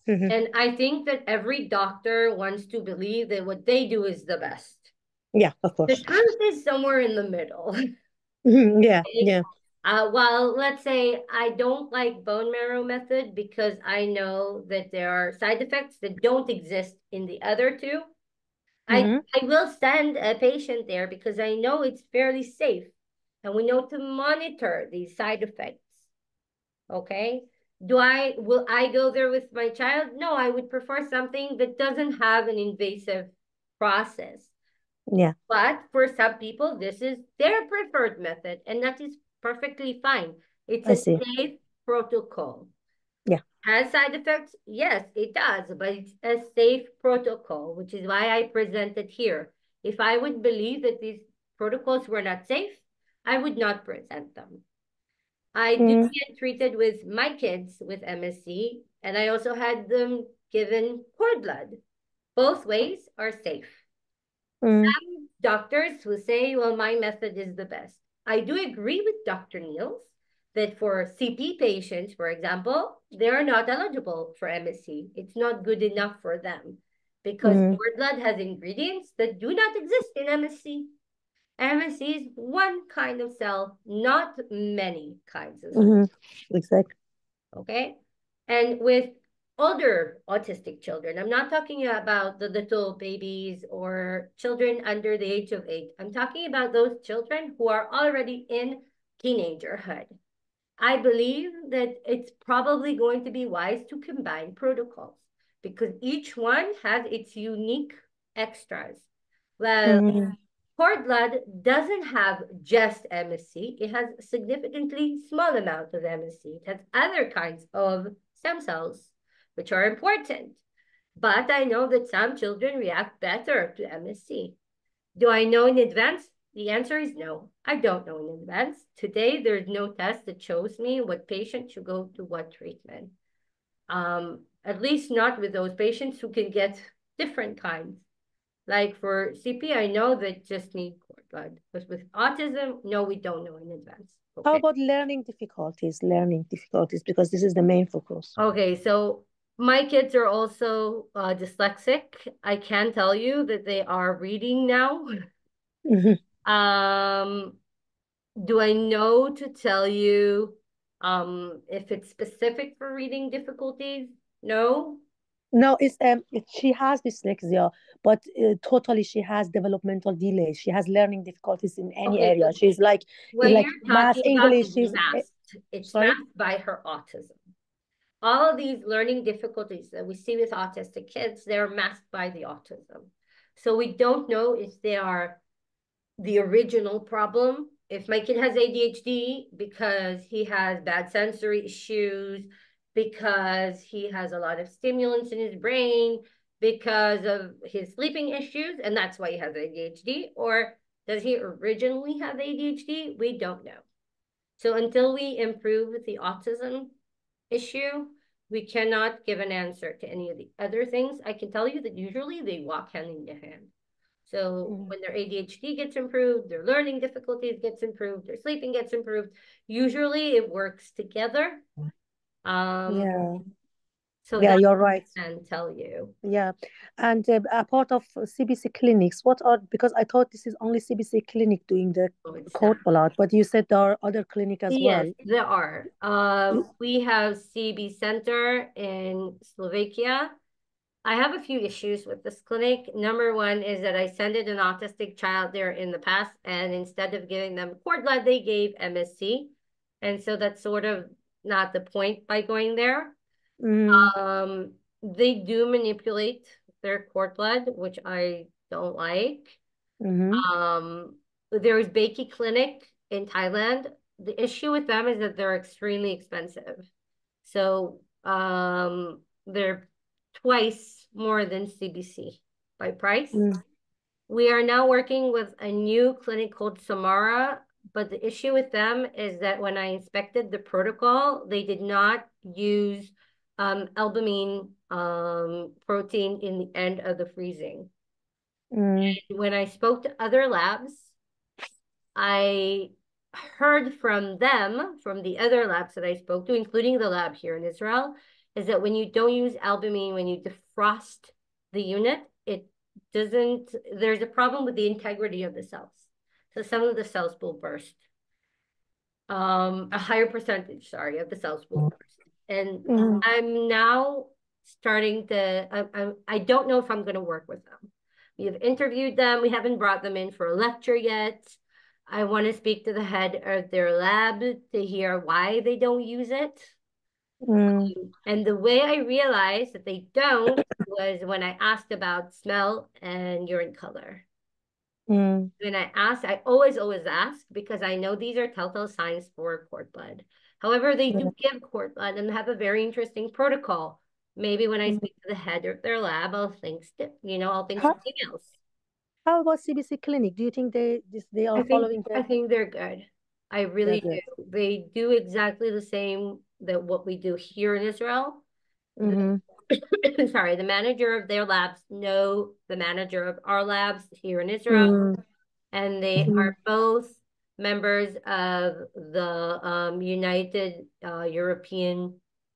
And I think that every doctor wants to believe that what they do is the best. Yeah, of course. The truth is somewhere in the middle. Yeah. Well, let's say I don't like bone marrow method because I know that there are side effects that don't exist in the other two. Mm-hmm. I will send a patient there because I know it's fairly safe and we know to monitor these side effects. Okay. Will I go there with my child? No, I would prefer something that doesn't have an invasive process. Yeah. But for some people, this is their preferred method, and that is perfectly fine. It's a safe protocol. Yeah. Has side effects? Yes, it does, but it's a safe protocol, which is why I presented here. If I would believe that these protocols were not safe, I would not present them. I did get treated with my kids with MSC, and I also had them given cord blood. Both ways are safe. Some doctors will say, well, my method is the best. I do agree with Dr. Niels that for CP patients, for example, they are not eligible for MSC. It's not good enough for them because cord blood has ingredients that do not exist in MSC. MSC is one kind of cell, not many kinds of cells. Exactly. Okay. And with older autistic children, I'm not talking about the little babies or children under the age of 8. I'm talking about those children who are already in teenagerhood. I believe that it's probably going to be wise to combine protocols because each one has its unique extras. Well, cord blood doesn't have just MSC. It has a significantly small amount of MSC. It has other kinds of stem cells, which are important. But I know that some children react better to MSC. Do I know in advance? The answer is no. I don't know in advance. Today, there's no test that shows me what patient should go to what treatment. At least not with those patients who can get different kinds. Like for CP, I know that just need cord blood. But with autism, no, we don't know in advance. Okay. How about learning difficulties? Learning difficulties, because this is the main focus. Okay, so my kids are also dyslexic. I can tell you that they are reading now. Do I know to tell you if it's specific for reading difficulties? No. No, it's she has dyslexia, but totally she has developmental delays. She has learning difficulties in any area. She's like, math, English. She's it's masked by her autism. All of these learning difficulties that we see with autistic kids, they're masked by the autism. So we don't know if they are the original problem. If my kid has ADHD because he has bad sensory issues, because he has a lot of stimulants in his brain, because of his sleeping issues, and that's why he has ADHD, or does he originally have ADHD? We don't know. So until we improve the autism issue, we cannot give an answer to any of the other things. I can tell you that usually they walk hand in hand. So when their ADHD gets improved, their learning difficulties gets improved, their sleeping gets improved. Usually it works together. So yeah, you're right. And tell you. Yeah, and a part of CBC clinics. What are, because I thought this is only CBC clinic doing the cord blood, but you said there are other clinics as well. Yes, there are. We have CB Center in Slovakia. I have a few issues with this clinic. Number one is that I sent an autistic child there in the past, and instead of giving them cord blood, they gave MSC, and so that's sort of not the point by going there. They do manipulate their cord blood, which I don't like. There is Bakey Clinic in Thailand. The issue with them is that they're extremely expensive. So they're twice more than CBC by price. We are now working with a new clinic called Samara. But the issue with them is that when I inspected the protocol, they did not use albumin protein in the end of the freezing. And when I spoke to other labs, I heard from them, from the other labs that I spoke to, including the lab here in Israel, is that when you don't use albumin, when you defrost the unit, it doesn't, there's a problem with the integrity of the cells. So some of the cells will burst. a higher percentage, sorry, of the cells will burst. And I'm now starting to, I don't know if I'm going to work with them. We've interviewed them. We haven't brought them in for a lecture yet. I want to speak to the head of their lab to hear why they don't use it. And the way I realized that they don't was when I asked about smell and urine color. When I asked, I always ask, because I know these are telltale signs for cord blood. However, they do give cord blood and have a very interesting protocol. Maybe when I speak to the head of their lab, I'll think, you know, I'll think something else. How about CBC Clinic? Do you think they are following? I think they're good. I really do. They do exactly the same that what we do here in Israel. Sorry, the manager of their labs know the manager of our labs here in Israel, and they are both members of the United European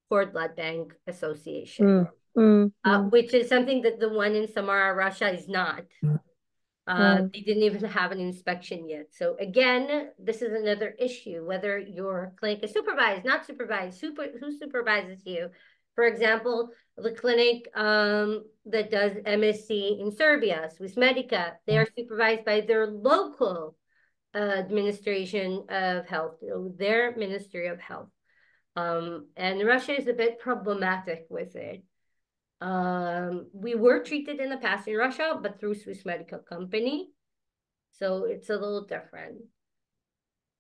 Cord Blood Bank Association, which is something that the one in Samara, Russia is not. They didn't even have an inspection yet. So again, this is another issue, whether your clinic is supervised, not supervised, who supervises you. For example, the clinic that does MSC in Serbia, Swiss Medica, they are supervised by their local administration of health, their Ministry of Health. And Russia is a bit problematic with it. We were treated in the past in Russia, but through Swiss Medical Company. So it's a little different.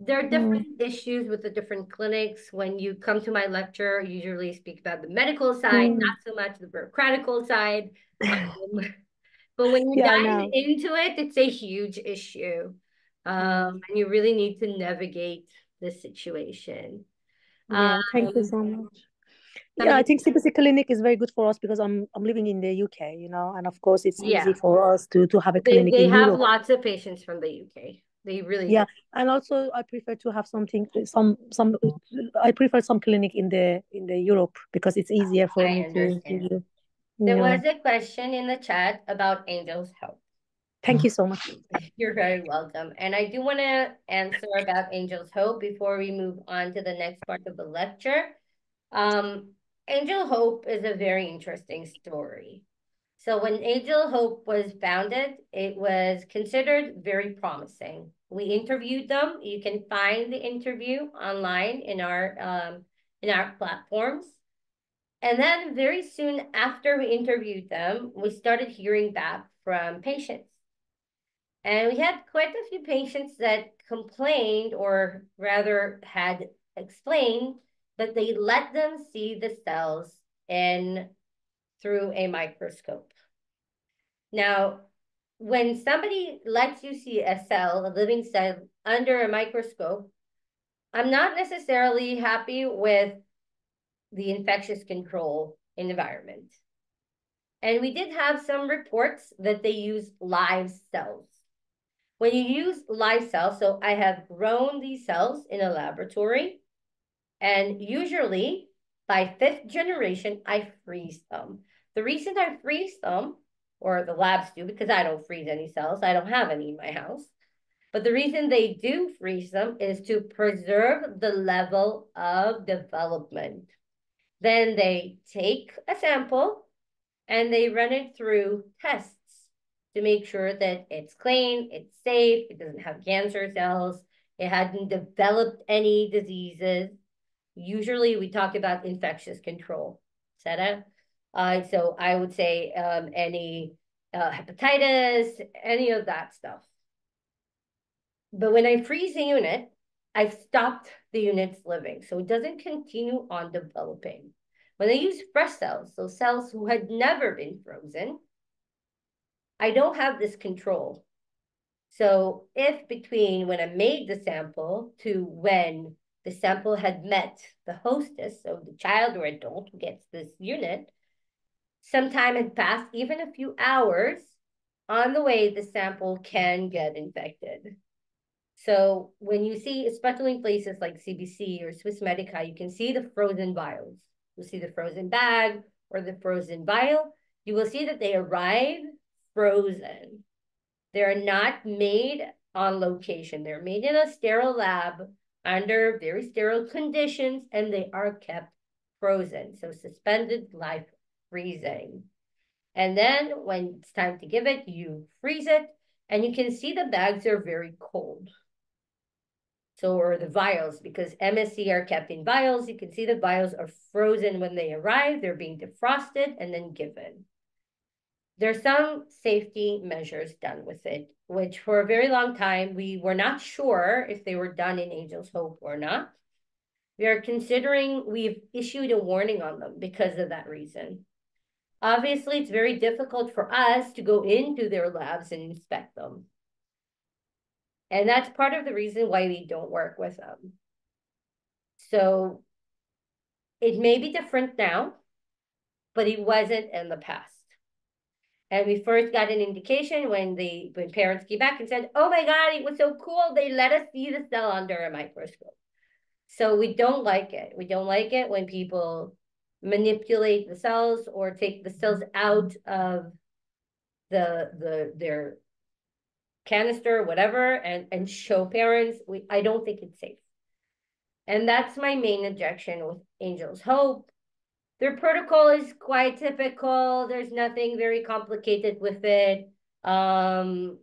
There are different issues with the different clinics. When you come to my lecture, I usually speak about the medical side, not so much the bureaucratical side. But when you dive into it, it's a huge issue. And you really need to navigate the situation. Yeah, thank you so much. Yeah, I think CBC Clinic is very good for us because I'm living in the UK, you know, and of course it's easy for us to have a clinic. They have Europe. Lots of patients from the UK. They really do. And also I prefer to have something I prefer some clinic in the Europe because it's easier for me to. There was a question in the chat about Angel's Hope. Thank you so much. You're very welcome. And I do want to answer about Angel's Hope before we move on to the next part of the lecture. Angel Hope is a very interesting story. So when Angel Hope was founded, it was considered very promising. We interviewed them. You can find the interview online in our platforms. And then very soon after we interviewed them, we started hearing back from patients. And we had quite a few patients that complained, or rather had explained, that they let them see the cells through a microscope. Now, when somebody lets you see a cell, a living cell, under a microscope, I'm not necessarily happy with the infectious control environment. And we did have some reports that they use live cells. When you use live cells, so I have grown these cells in a laboratory, and usually by 5th generation, I freeze them. The reason I freeze them, or the labs do, because I don't freeze any cells, I don't have any in my house, but the reason they do freeze them is to preserve the level of development. Then they take a sample and they run it through tests to make sure that it's clean, it's safe, it doesn't have cancer cells, it hadn't developed any diseases. Usually we talk about infectious control, etc. So I would say any hepatitis, any of that stuff. But when I freeze the unit, I've stopped the unit's living, so it doesn't continue on developing. When I use fresh cells, so cells who had never been frozen, I don't have this control. So if between when I made the sample to when the sample had met the hostess, so the child or adult who gets this unit, some time had passed, even a few hours, on the way the sample can get infected. So when you see, especially in places like CBC or Swiss Medica, you can see the frozen vials. You'll see the frozen bag or the frozen vial. You will see that they arrive frozen. They're not made on location. They're made in a sterile lab under very sterile conditions, and they are kept frozen, so suspended life freezing. And then when it's time to give it, you freeze it, and you can see the bags are very cold. So are the vials, because MSC are kept in vials. You can see the vials are frozen when they arrive. They're being defrosted and then given. There's some safety measures done with it, which for a very long time, we were not sure if they were done in Angel's Hope or not. We are considering, we've issued a warning on them because of that reason. Obviously, it's very difficult for us to go into their labs and inspect them. And that's part of the reason why we don't work with them. So it may be different now, but it wasn't in the past. And we first got an indication when parents came back and said, oh my God, it was so cool. They let us see the cell under a microscope. So we don't like it. We don't like it when people manipulate the cells or take the cells out of their canister, whatever, and show parents. I don't think it's safe. And that's my main objection with Angel's Hope. Their protocol is quite typical. There's nothing very complicated with it. But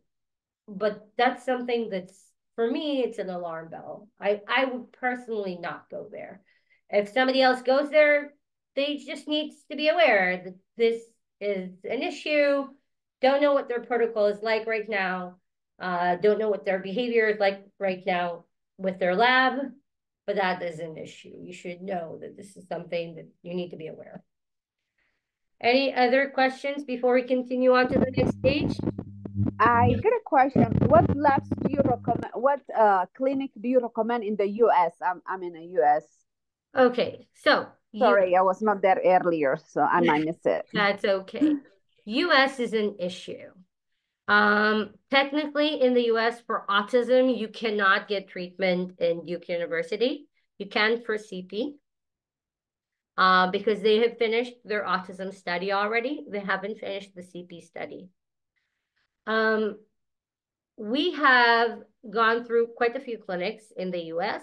that's something that's, for me, it's an alarm bell. I would personally not go there. If somebody else goes there, they just need to be aware that this is an issue. Don't know what their protocol is like right now. Don't know what their behavior is like right now with their lab. But that is an issue. You should know that this is something that you need to be aware of. Any other questions before we continue on to the next stage? I got a question. What labs do you recommend? What clinic do you recommend in the US? I'm in the US. Okay, so. Sorry, I was not there earlier, so I might miss it. That's okay. US is an issue. Technically in the US for autism, you cannot get treatment in Duke University. You can for CP because they have finished their autism study already. They haven't finished the CP study. We have gone through quite a few clinics in the US,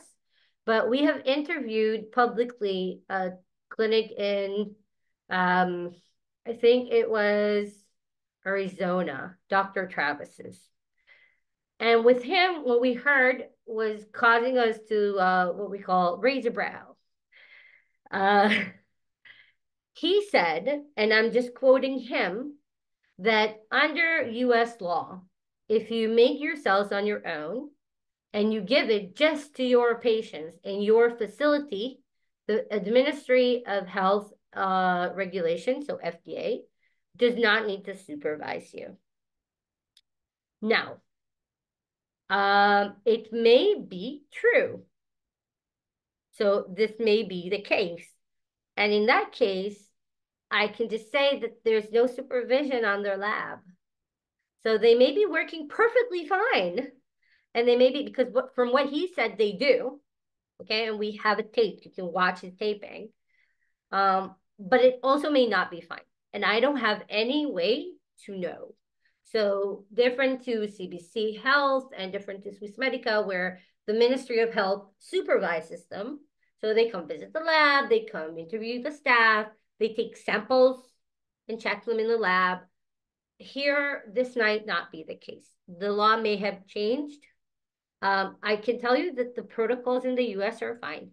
but we have interviewed publicly a clinic in, I think it was Arizona, Dr. Travis's. And with him, what we heard was causing us to what we call raise a brow. He said, and I'm just quoting him, that under US law, if you make your cells on your own and you give it just to your patients in your facility, the Ministry of Health regulation, so FDA, does not need to supervise you. Now, it may be true. So this may be the case. And in that case, I can just say that there's no supervision on their lab. So they may be working perfectly fine. And they may be, because from what he said, they do. Okay, and we have a tape. You can watch his taping. But it also may not be fine. And I don't have any way to know. So different to CBC Health and different to Swiss Medica, where the Ministry of Health supervises them. So they come visit the lab, they come interview the staff, they take samples and check them in the lab. Here, this might not be the case. The law may have changed. I can tell you that the protocols in the US are fine.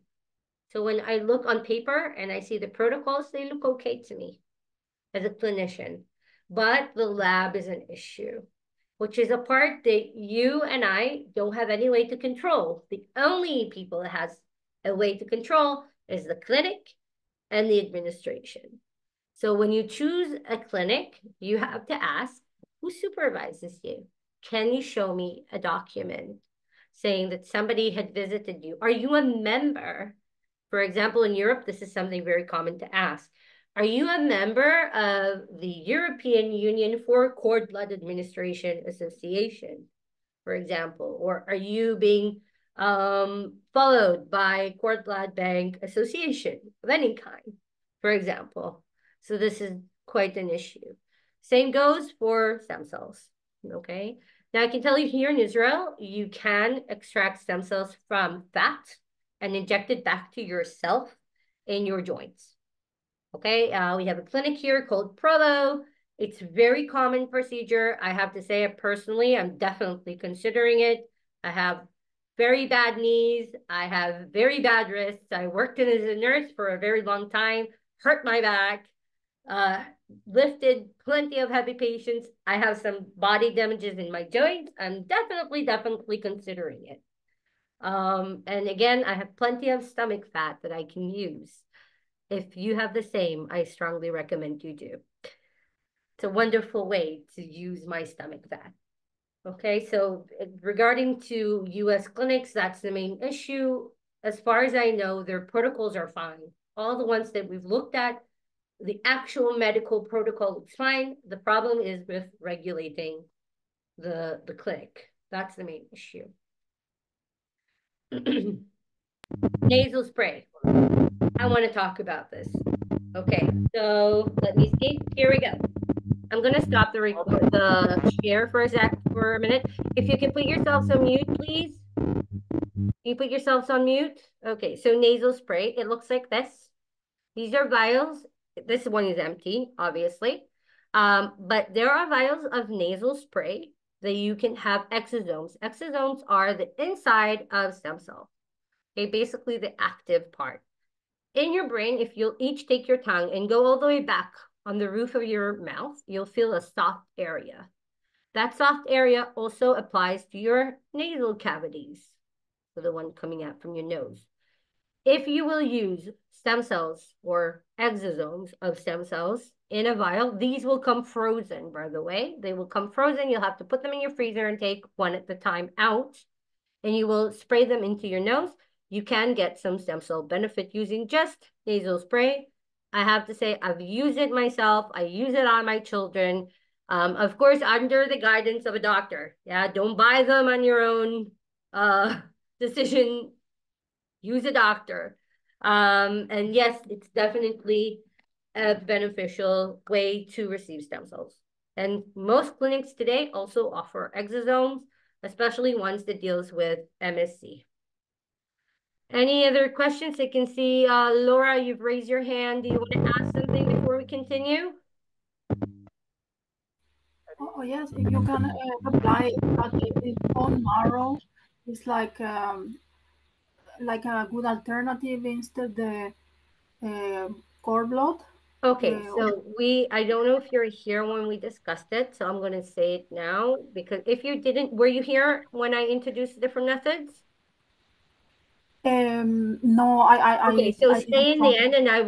So when I look on paper and I see the protocols, they look okay to me as a clinician, but the lab is an issue, which is a part that you and I don't have any way to control. The only people that has a way to control is the clinic and the administration. So when you choose a clinic, you have to ask, who supervises you? Can you show me a document saying that somebody had visited you? Are you a member? For example, in Europe, this is something very common to ask. Are you a member of the European Union for Cord Blood Administration Association, for example? Or are you being followed by Cord Blood Bank Association of any kind, for example? So this is quite an issue. Same goes for stem cells, okay? Now, I can tell you here in Israel, you can extract stem cells from fat and inject it back to yourself in your joints. Okay, we have a clinic here called Provo. It's a very common procedure. I have to say, personally, I'm definitely considering it. I have very bad knees. I have very bad wrists. I worked as a nurse for a very long time, hurt my back, lifted plenty of heavy patients. I have some body damages in my joints. I'm definitely considering it. And again, I have plenty of stomach fat that I can use. If you have the same, I strongly recommend you do. It's a wonderful way to use my stomach fat. Okay, so regarding to US clinics, that's the main issue. As far as I know, their protocols are fine. All the ones that we've looked at, the actual medical protocol is fine. The problem is with regulating the clinic. That's the main issue. Nasal spray. I want to talk about this. Okay, so let me see. Here we go. I'm going to stop the share for a minute. If you can put yourselves on mute, please. Can you put yourselves on mute? Okay, so nasal spray. It looks like this. These are vials. This one is empty, obviously. But there are vials of nasal spray that you can have exosomes. Exosomes are the inside of stem cells. Okay, basically the active part. In your brain, if you'll each take your tongue and go all the way back on the roof of your mouth, you'll feel a soft area. That soft area also applies to your nasal cavities, so the one coming out from your nose. If you will use stem cells or exosomes of stem cells in a vial, these will come frozen, by the way. They will come frozen. You'll have to put them in your freezer and take one at a time out, and you will spray them into your nose. You can get some stem cell benefit using just nasal spray. I have to say, I've used it myself. I use it on my children. Of course, under the guidance of a doctor. Yeah, don't buy them on your own decision. Use a doctor. And yes, it's definitely a beneficial way to receive stem cells. And most clinics today also offer exosomes, especially ones that deals with MSC. Any other questions? I can see, Laura, you've raised your hand. Do you want to ask something before we continue? Oh, yes, if you can apply it bone marrow, it's like a good alternative instead the cord blood. Okay, so I don't know if you're here when we discussed it, so I'm going to say it now, because if you didn't, were you here when I introduced different methods? No, I okay, so stay in the end, and I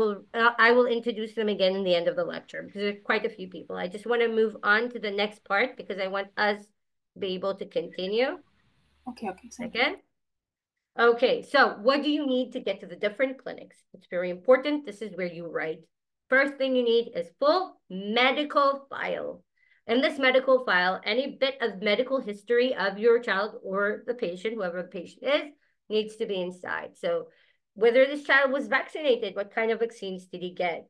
will introduce them again in the end of the lecture, because there's quite a few people. I just want to move on to the next part, because I want us to be able to continue. Okay. Again. Okay, so what do you need to get to the different clinics? It's very important. This is where you write. First thing you need is full medical file. In this medical file, any bit of medical history of your child or the patient, whoever the patient is, needs to be inside. So whether this child was vaccinated, what kind of vaccines did he get?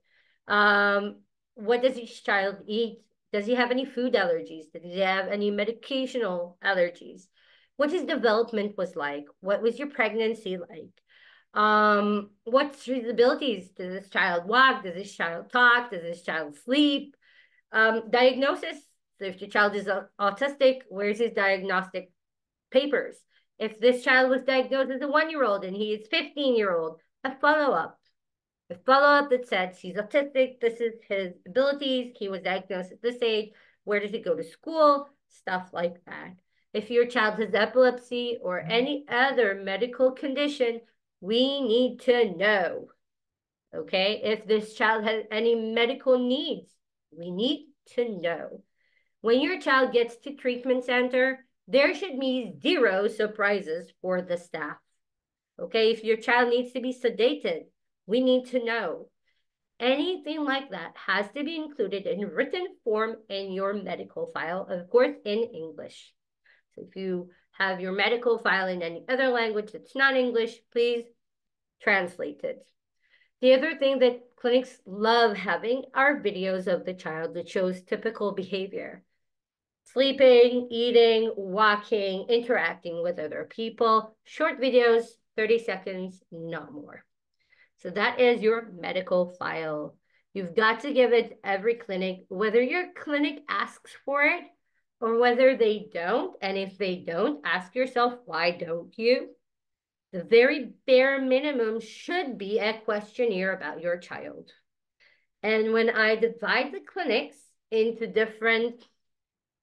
What does each child eat? Does he have any food allergies? Did he have any medicational allergies? What his development was like? What was your pregnancy like? What disabilities does this child walk? Does this child talk? Does this child sleep? Diagnosis, so if your child is autistic, where's his diagnostic papers? If this child was diagnosed as a 1-year-old and he is 15-year-old, a follow-up. A follow-up that says he's autistic, this is his abilities, he was diagnosed at this age, where does he go to school, stuff like that. If your child has epilepsy or any other medical condition, we need to know, okay? If this child has any medical needs, we need to know. When your child gets to treatment center, there should be zero surprises for the staff, okay? If your child needs to be sedated, we need to know. Anything like that has to be included in written form in your medical file, of course, in English. So if you have your medical file in any other language that's not English, please translate it. The other thing that clinics love having are videos of the child that shows typical behavior. sleeping, eating, walking, interacting with other people, short videos, 30 seconds, not more. So that is your medical file. You've got to give it every clinic, whether your clinic asks for it or whether they don't. And if they don't, ask yourself, why don't you? The very bare minimum should be a questionnaire about your child. And when I divide the clinics into different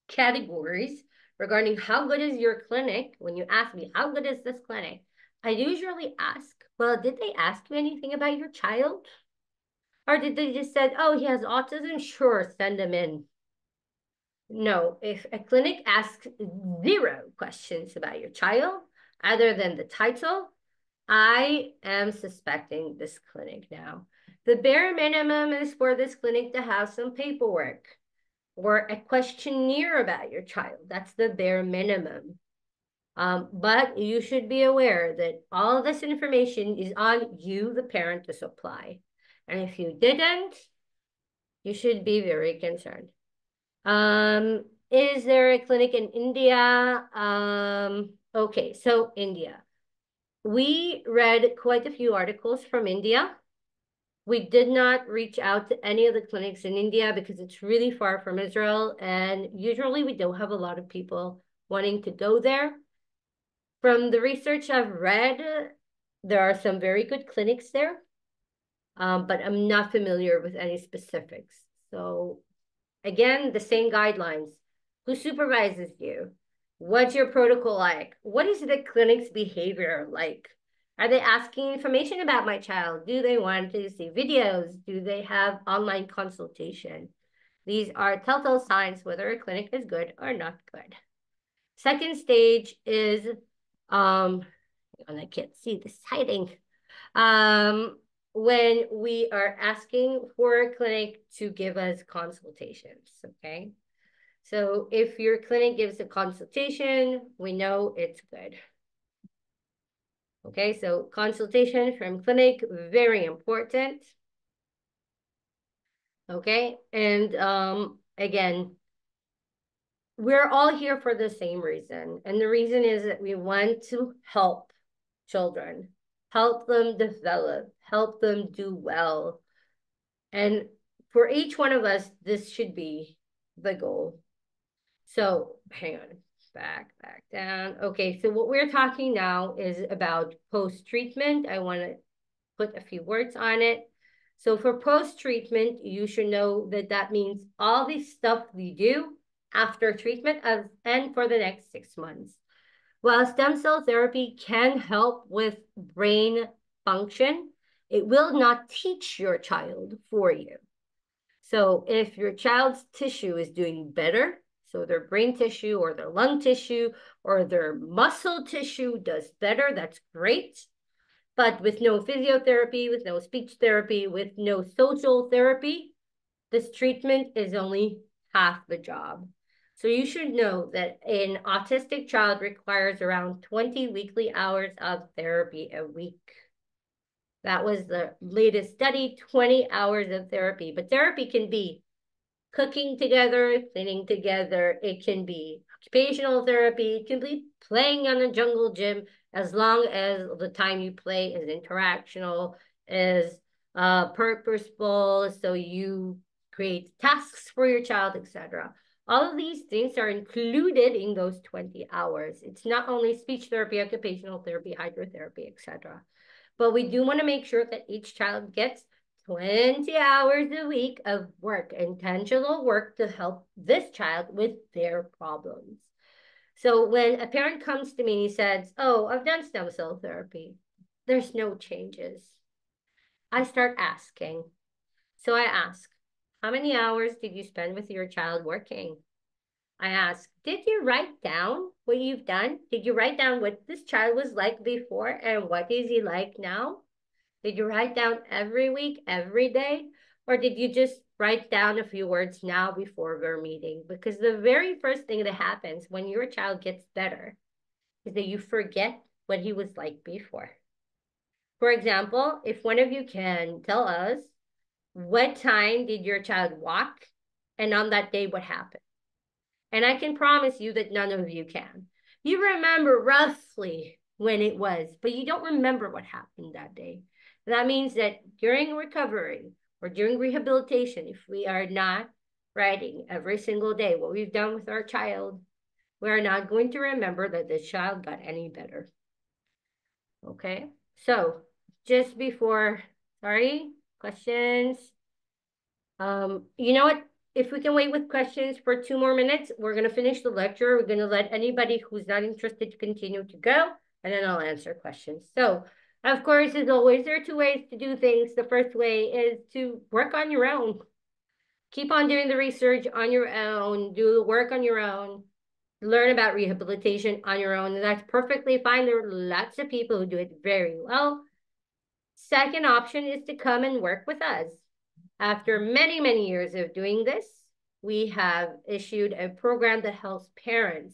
categories regarding how good is your clinic, when you ask me, how good is this clinic? I usually ask, well, did they ask you anything about your child? Or did they just say, oh, he has autism? Sure, send him in. No, if a clinic asks zero questions about your child, other than the title, I am suspecting this clinic now. The bare minimum is for this clinic to have some paperwork or a questionnaire about your child. That's the bare minimum. But you should be aware that all this information is on you, the parent, to supply. And if you didn't, you should be very concerned. Is there a clinic in India? Okay, so India. We read quite a few articles from India. We did not reach out to any of the clinics in India because it's really far from Israel. And usually we don't have a lot of people wanting to go there. From the research I've read, there are some very good clinics there. But I'm not familiar with any specifics. So again, the same guidelines. Who supervises you? What's your protocol like? What is the clinic's behavior like? Are they asking information about my child? Do they want to see videos? Do they have online consultation? These are telltale signs whether a clinic is good or not good. Second stage is, and I can't see the sighting. When we are asking for a clinic to give us consultations, okay? So if your clinic gives a consultation, we know it's good. Okay, so consultation from clinic, very important. Okay, and again, we're all here for the same reason. And the reason is that we want to help children, help them develop, help them do well. And for each one of us, this should be the goal. So hang on, back down. Okay, so what we're talking now is about post-treatment. I want to put a few words on it. So for post-treatment, you should know that that means all the stuff we do after treatment and for the next 6 months. While stem cell therapy can help with brain function, it will not teach your child for you. So if your child's tissue is doing better, so their brain tissue or their lung tissue or their muscle tissue does better, that's great. But with no physiotherapy, with no speech therapy, with no social therapy, this treatment is only half the job. So you should know that an autistic child requires around 20 weekly hours of therapy a week. That was the latest study, 20 hours of therapy. But therapy can be cooking together, cleaning together. It can be occupational therapy. It can be playing on a jungle gym, as long as the time you play is interactional, is purposeful, so you create tasks for your child, etc. All of these things are included in those 20 hours. It's not only speech therapy, occupational therapy, hydrotherapy, etc. But we do want to make sure that each child gets 20 hours a week of work, intentional work to help this child with their problems. So when a parent comes to me and says, oh, I've done stem cell therapy, there's no changes, I start asking. So I ask, how many hours did you spend with your child working? I ask, did you write down what you've done? Did you write down what this child was like before and what is he like now? Did you write down every week, every day? Or did you just write down a few words now before our meeting? Because the very first thing that happens when your child gets better is that you forget what he was like before. For example, if one of you can tell us, what time did your child walk? And on that day, what happened? And I can promise you that none of you can. You remember roughly when it was, but you don't remember what happened that day. That means that during recovery or during rehabilitation, if we are not writing every single day what we've done with our child, we're not going to remember that the child got any better. Okay, so just before, sorry, questions. You know what? If we can wait with questions for 2 more minutes, we're going to finish the lecture. We're going to let anybody who's not interested to continue to go, and then I'll answer questions. So, of course, as always, there are 2 ways to do things. The first way is to work on your own. Keep on doing the research on your own, do the work on your own, learn about rehabilitation on your own, and that's perfectly fine. There are lots of people who do it very well. Second option is to come and work with us. After many, many years of doing this, we have issued a program that helps parents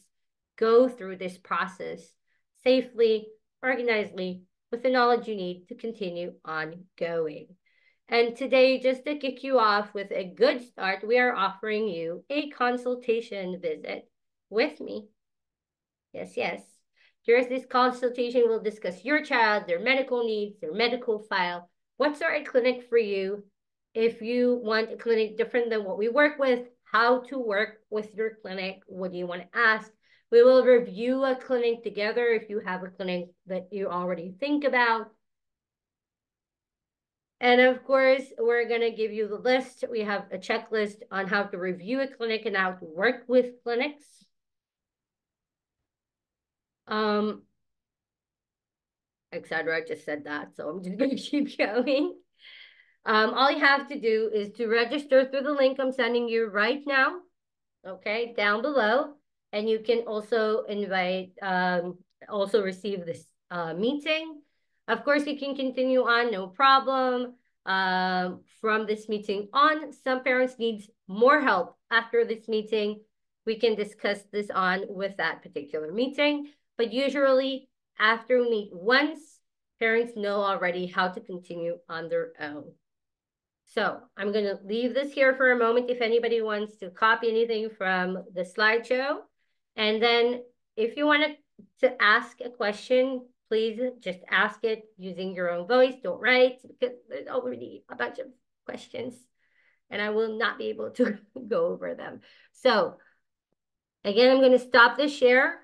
go through this process safely, organizedly, with the knowledge you need to continue ongoing. And today, just to kick you off with a good start, we are offering you a consultation visit with me. Yes, yes. During this consultation, we'll discuss your child, their medical needs, their medical file, what sort of clinic for you, if you want a clinic different than what we work with, how to work with your clinic, what do you want to ask? We will review a clinic together if you have a clinic that you already think about. And of course, we're going to give you the list. We have a checklist on how to review a clinic and how to work with clinics. Etc. I just said that, so I'm just going to keep going. All you have to do is to register through the link I'm sending you right now, okay, down below. And you can also invite, also receive this meeting. Of course, you can continue on, no problem. From this meeting on, some parents need more help after this meeting. We can discuss this on with that particular meeting. But usually, after we meet once, parents know already how to continue on their own. So I'm going to leave this here for a moment if anybody wants to copy anything from the slideshow. And then if you want to ask a question, please just ask it using your own voice. Don't write, because there's already a bunch of questions and I will not be able to go over them. So again, I'm going to stop the share.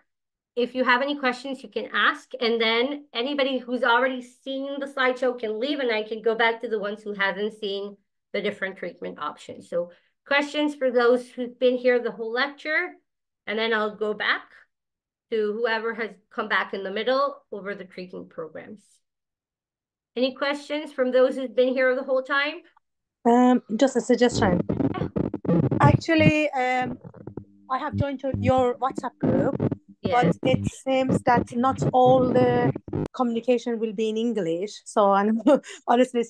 If you have any questions, you can ask. And then anybody who's already seen the slideshow can leave and I can go back to the ones who haven't seen the different treatment options. So questions for those who've been here the whole lecture, and then I'll go back to whoever has come back in the middle over the treatment programs. Any questions from those who've been here the whole time? Just a suggestion. Yeah. Actually, I have joined your WhatsApp group. Yes. But it seems that not all the communication will be in English. So I'm, honestly,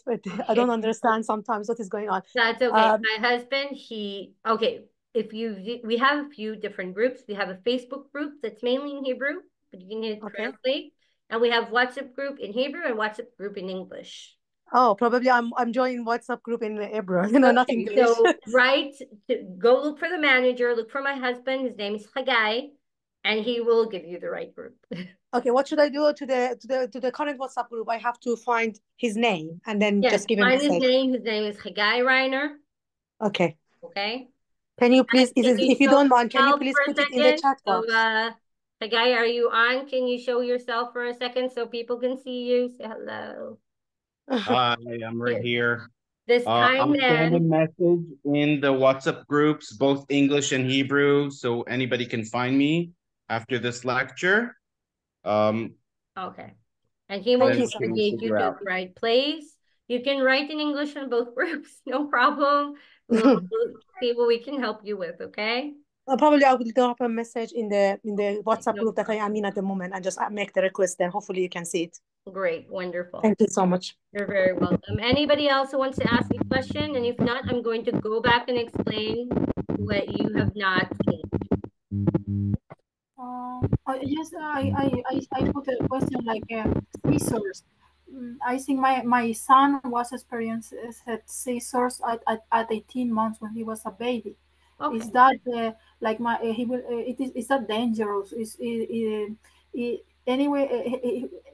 I don't understand sometimes what is going on. That's okay. My husband, he, okay, if you, we have a few different groups. We have a Facebook group that's mainly in Hebrew, but you can hit translate. And we have WhatsApp group in Hebrew and WhatsApp group in English. Oh, probably I'm joining WhatsApp group in Hebrew, you know, not English. So, right, go look for the manager, look for my husband. His name is Hagai. And he will give you the right group. Okay, what should I do to the current WhatsApp group? I have to find his name and then just give him his name is Hagai Reiner. Okay. Okay. Can you please, if you don't mind, can you please put it in the chat box? So, Hagai, are you on? Can you show yourself for a second so people can see you? Say hello. Hi, I'm right here. This time I'm sending a message in the WhatsApp groups, both English and Hebrew, so anybody can find me after this lecture. Okay. And he will navigate you to the right place. You can write in English in both groups, no problem. We'll see what we can help you with, okay? Probably I will drop a message in the WhatsApp group that I am in at the moment and just make the request, then hopefully you can see it. Great, wonderful. Thank you so much. You're very welcome. Anybody else who wants to ask a question? And if not, I'm going to go back and explain what you have not seen. Yes, I put a question like seizures. I think my son was experienced seizures at 18 months when he was a baby. Okay. Is that like my? He will. It is. Is that dangerous? Anyway,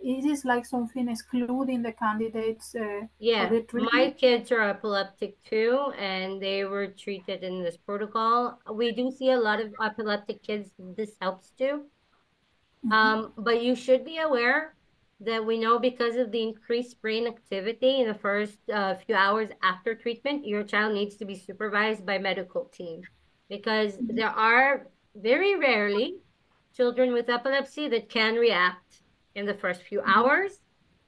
it is like something excluding the candidates. Yeah, my kids are epileptic too, and they were treated in this protocol. We do see a lot of epileptic kids. This helps too. Mm-hmm. But you should be aware that we know because of the increased brain activity in the first few hours after treatment, your child needs to be supervised by medical team, because mm-hmm. there are very rarely children with epilepsy that can react in the first few hours.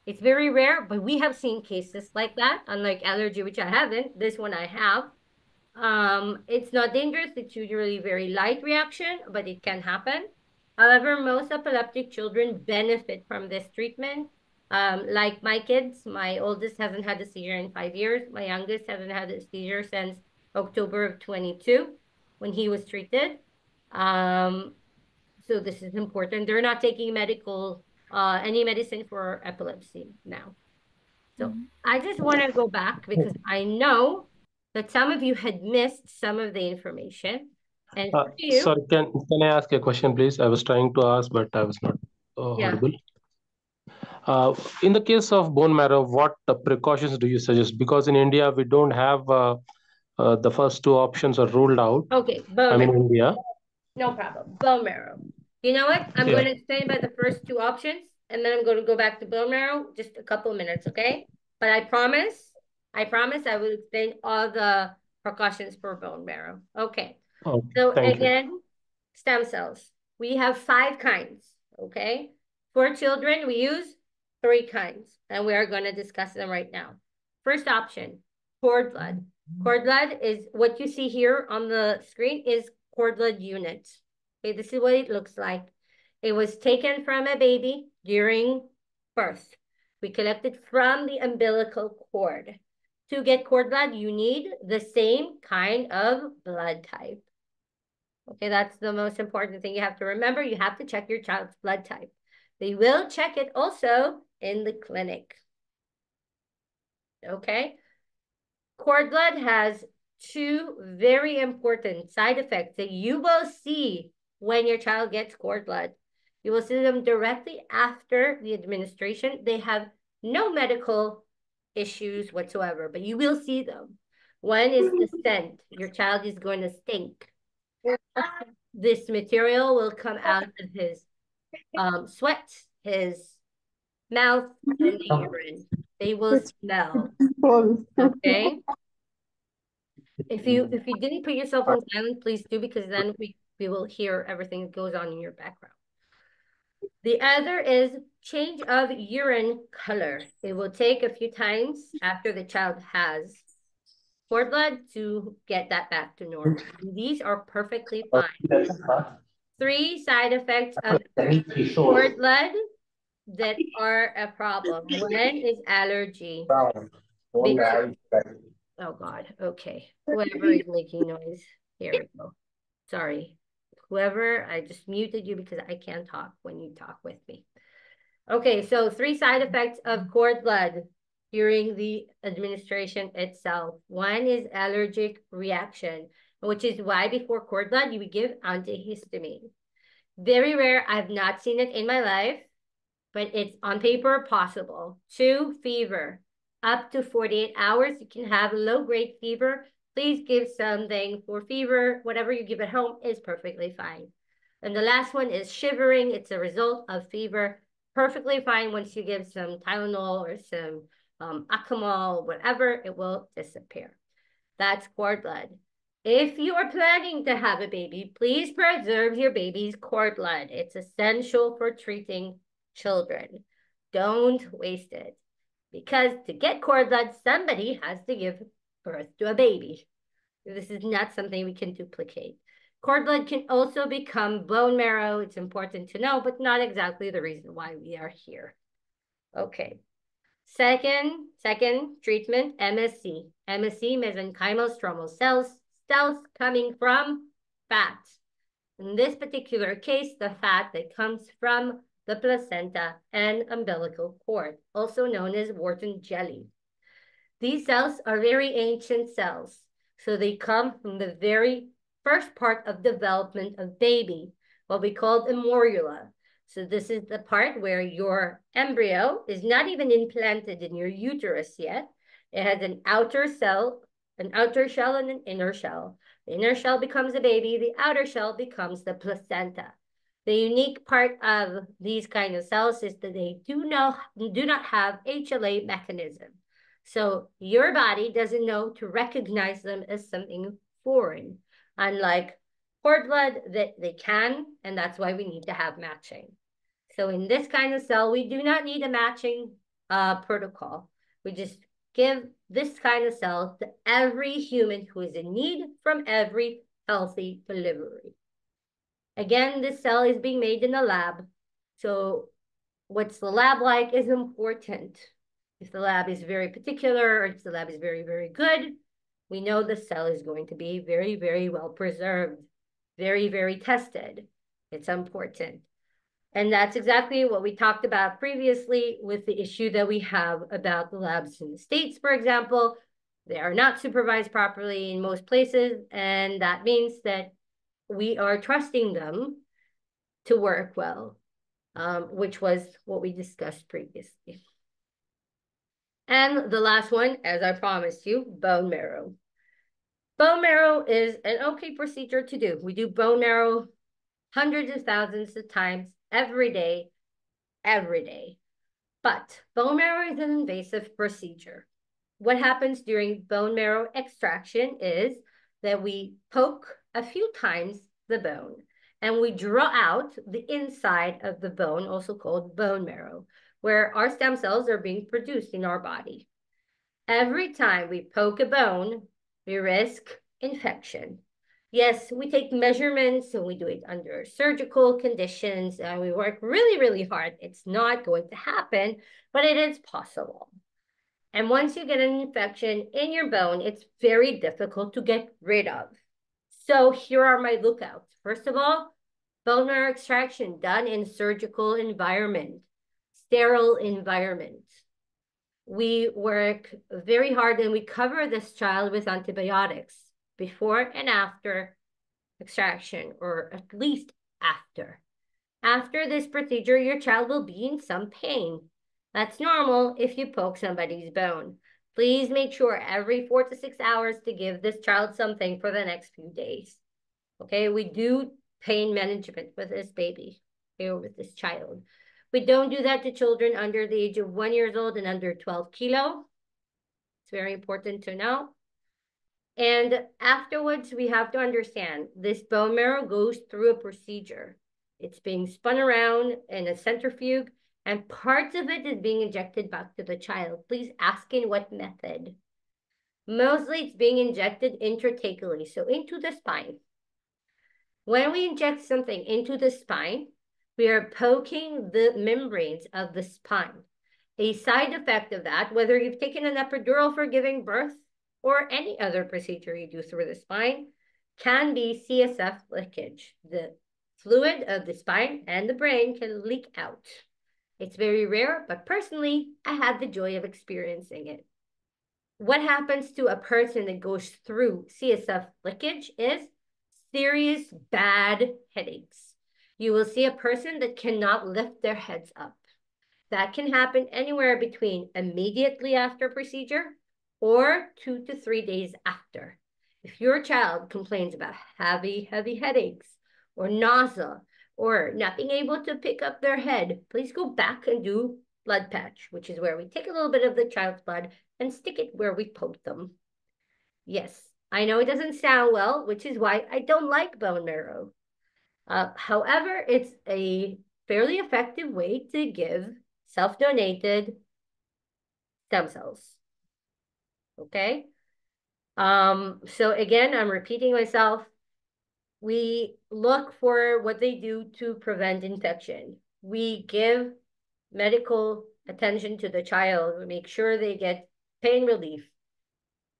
It's very rare, but we have seen cases like that, unlike allergy, which I haven't. This one I have. It's not dangerous. It's usually a very light reaction, but it can happen. However, most epileptic children benefit from this treatment. Like my kids, my oldest hasn't had a seizure in 5 years. My youngest hasn't had a seizure since October of 22 when he was treated. So this is important. They're not taking any medicine for epilepsy now. So I just want to go back because I know that some of you had missed some of the information. And sorry, can I ask a question, please? I was trying to ask, but I was not audible. In the case of bone marrow, what precautions do you suggest? Because in India, we don't have the first two options are ruled out. Okay, I mean, India. No problem. Bone marrow. You know what? I'm going to explain about the first two options, and then I'm going to go back to bone marrow just a couple minutes, okay? But I promise I will explain all the precautions for bone marrow. Okay. Oh, so again, stem cells. We have 5 kinds, okay? For children, we use 3 kinds, and we are going to discuss them right now. First option, cord blood. Cord blood is what you see here on the screen is cord blood unit. Okay, this is what it looks like. It was taken from a baby during birth. We collected from the umbilical cord. To get cord blood, you need the same kind of blood type. Okay, that's the most important thing you have to remember. You have to check your child's blood type. They will check it also in the clinic. Okay, cord blood has 2 very important side effects that you will see when your child gets cord blood. You will see them directly after the administration. They have no medical issues whatsoever, but you will see them. One is the scent. Your child is going to stink. This material will come out of his sweat, his mouth, and the urine. They will smell. Okay. If you didn't put yourself on silent, please do, because then we will hear everything that goes on in your background. The other is change of urine color. It will take a few times after the child has cord blood to get that back to normal. And these are perfectly fine. 3 side effects of cord blood that are a problem. One is allergy. Oh, God. Okay. Whoever is making noise. Here we go. Sorry. Whoever, I just muted you because I can't talk when you talk with me. Okay, so 3 side effects of cord blood during the administration itself. One is allergic reaction, which is why before cord blood, you would give antihistamine. Very rare. I've not seen it in my life, but it's on paper possible. 2, fever. Up to 48 hours, you can have low-grade fever. Please give something for fever. Whatever you give at home is perfectly fine. And the last one is shivering. It's a result of fever. Perfectly fine once you give some Tylenol or some Acamol, whatever, it will disappear. That's cord blood. If you are planning to have a baby, please preserve your baby's cord blood. It's essential for treating children. Don't waste it. Because to get cord blood, somebody has to give birth to a baby. This is not something we can duplicate. Cord blood can also become bone marrow. It's important to know, but not exactly the reason why we are here. Okay. Second treatment, MSC. MSC, mesenchymal stromal cells coming from fat. In this particular case, the fat that comes from the placenta and umbilical cord, also known as Wharton's jelly. These cells are very ancient cells, so they come from the very first part of development of baby, what we call amorula. So this is the part where your embryo is not even implanted in your uterus yet. It has an outer cell, an outer shell and an inner shell. The inner shell becomes the baby, the outer shell becomes the placenta. The unique part of these kind of cells is that they do not have HLA mechanism. So your body doesn't know to recognize them as something foreign. Unlike cord blood, they can, and that's why we need to have matching. So in this kind of cell, we do not need a matching protocol. We just give this kind of cell to every human who is in need from every healthy delivery. Again, this cell is being made in a lab. So what's the lab like is important. If the lab is very particular, or if the lab is very, very good, we know the cell is going to be very, very well preserved, very, very tested. It's important. And that's exactly what we talked about previously with the issue that we have about the labs in the States, for example. They are not supervised properly in most places, and that means that we are trusting them to work well, which was what we discussed previously. And the last one, as I promised you, bone marrow. Bone marrow is an okay procedure to do. We do bone marrow hundreds of thousands of times every day. But bone marrow is an invasive procedure. What happens during bone marrow extraction is that we poke a few times the bone, and we draw out the inside of the bone, also called bone marrow, where our stem cells are being produced in our body. Every time we poke a bone, we risk infection. Yes, we take measurements and we do it under surgical conditions, and we work really, really hard. It's not going to happen, but it is possible. And once you get an infection in your bone, it's very difficult to get rid of. So here are my lookouts. First of all, bone marrow extraction done in surgical environment, sterile environment. We work very hard and we cover this child with antibiotics before and after extraction, or at least after. After this procedure, your child will be in some pain. That's normal if you poke somebody's bone. Please make sure every 4 to 6 hours to give this child something for the next few days. Okay, we do pain management with this baby, or with this child. We don't do that to children under the age of 1 year old and under 12 kilo. It's very important to know. And afterwards, we have to understand this bone marrow goes through a procedure. It's being spun around in a centrifuge, and parts of it is being injected back to the child. Please ask in what method. Mostly it's being injected intrathecally, so into the spine. When we inject something into the spine, we are poking the membranes of the spine. A side effect of that, whether you've taken an epidural for giving birth or any other procedure you do through the spine, can be CSF leakage. The fluid of the spine and the brain can leak out. It's very rare, but personally, I had the joy of experiencing it. What happens to a person that goes through CSF leakage is serious bad headaches. You will see a person that cannot lift their heads up. That can happen anywhere between immediately after procedure or 2 to 3 days after. If your child complains about heavy headaches or nausea, or not being able to pick up their head, please go back and do blood patch, which is where we take a little bit of the child's blood and stick it where we poke them. Yes, I know it doesn't sound well, which is why I don't like bone marrow. However, it's a fairly effective way to give self-donated stem cells, okay? So again, I'm repeating myself. We look for what they do to prevent infection. We give medical attention to the child. We make sure they get pain relief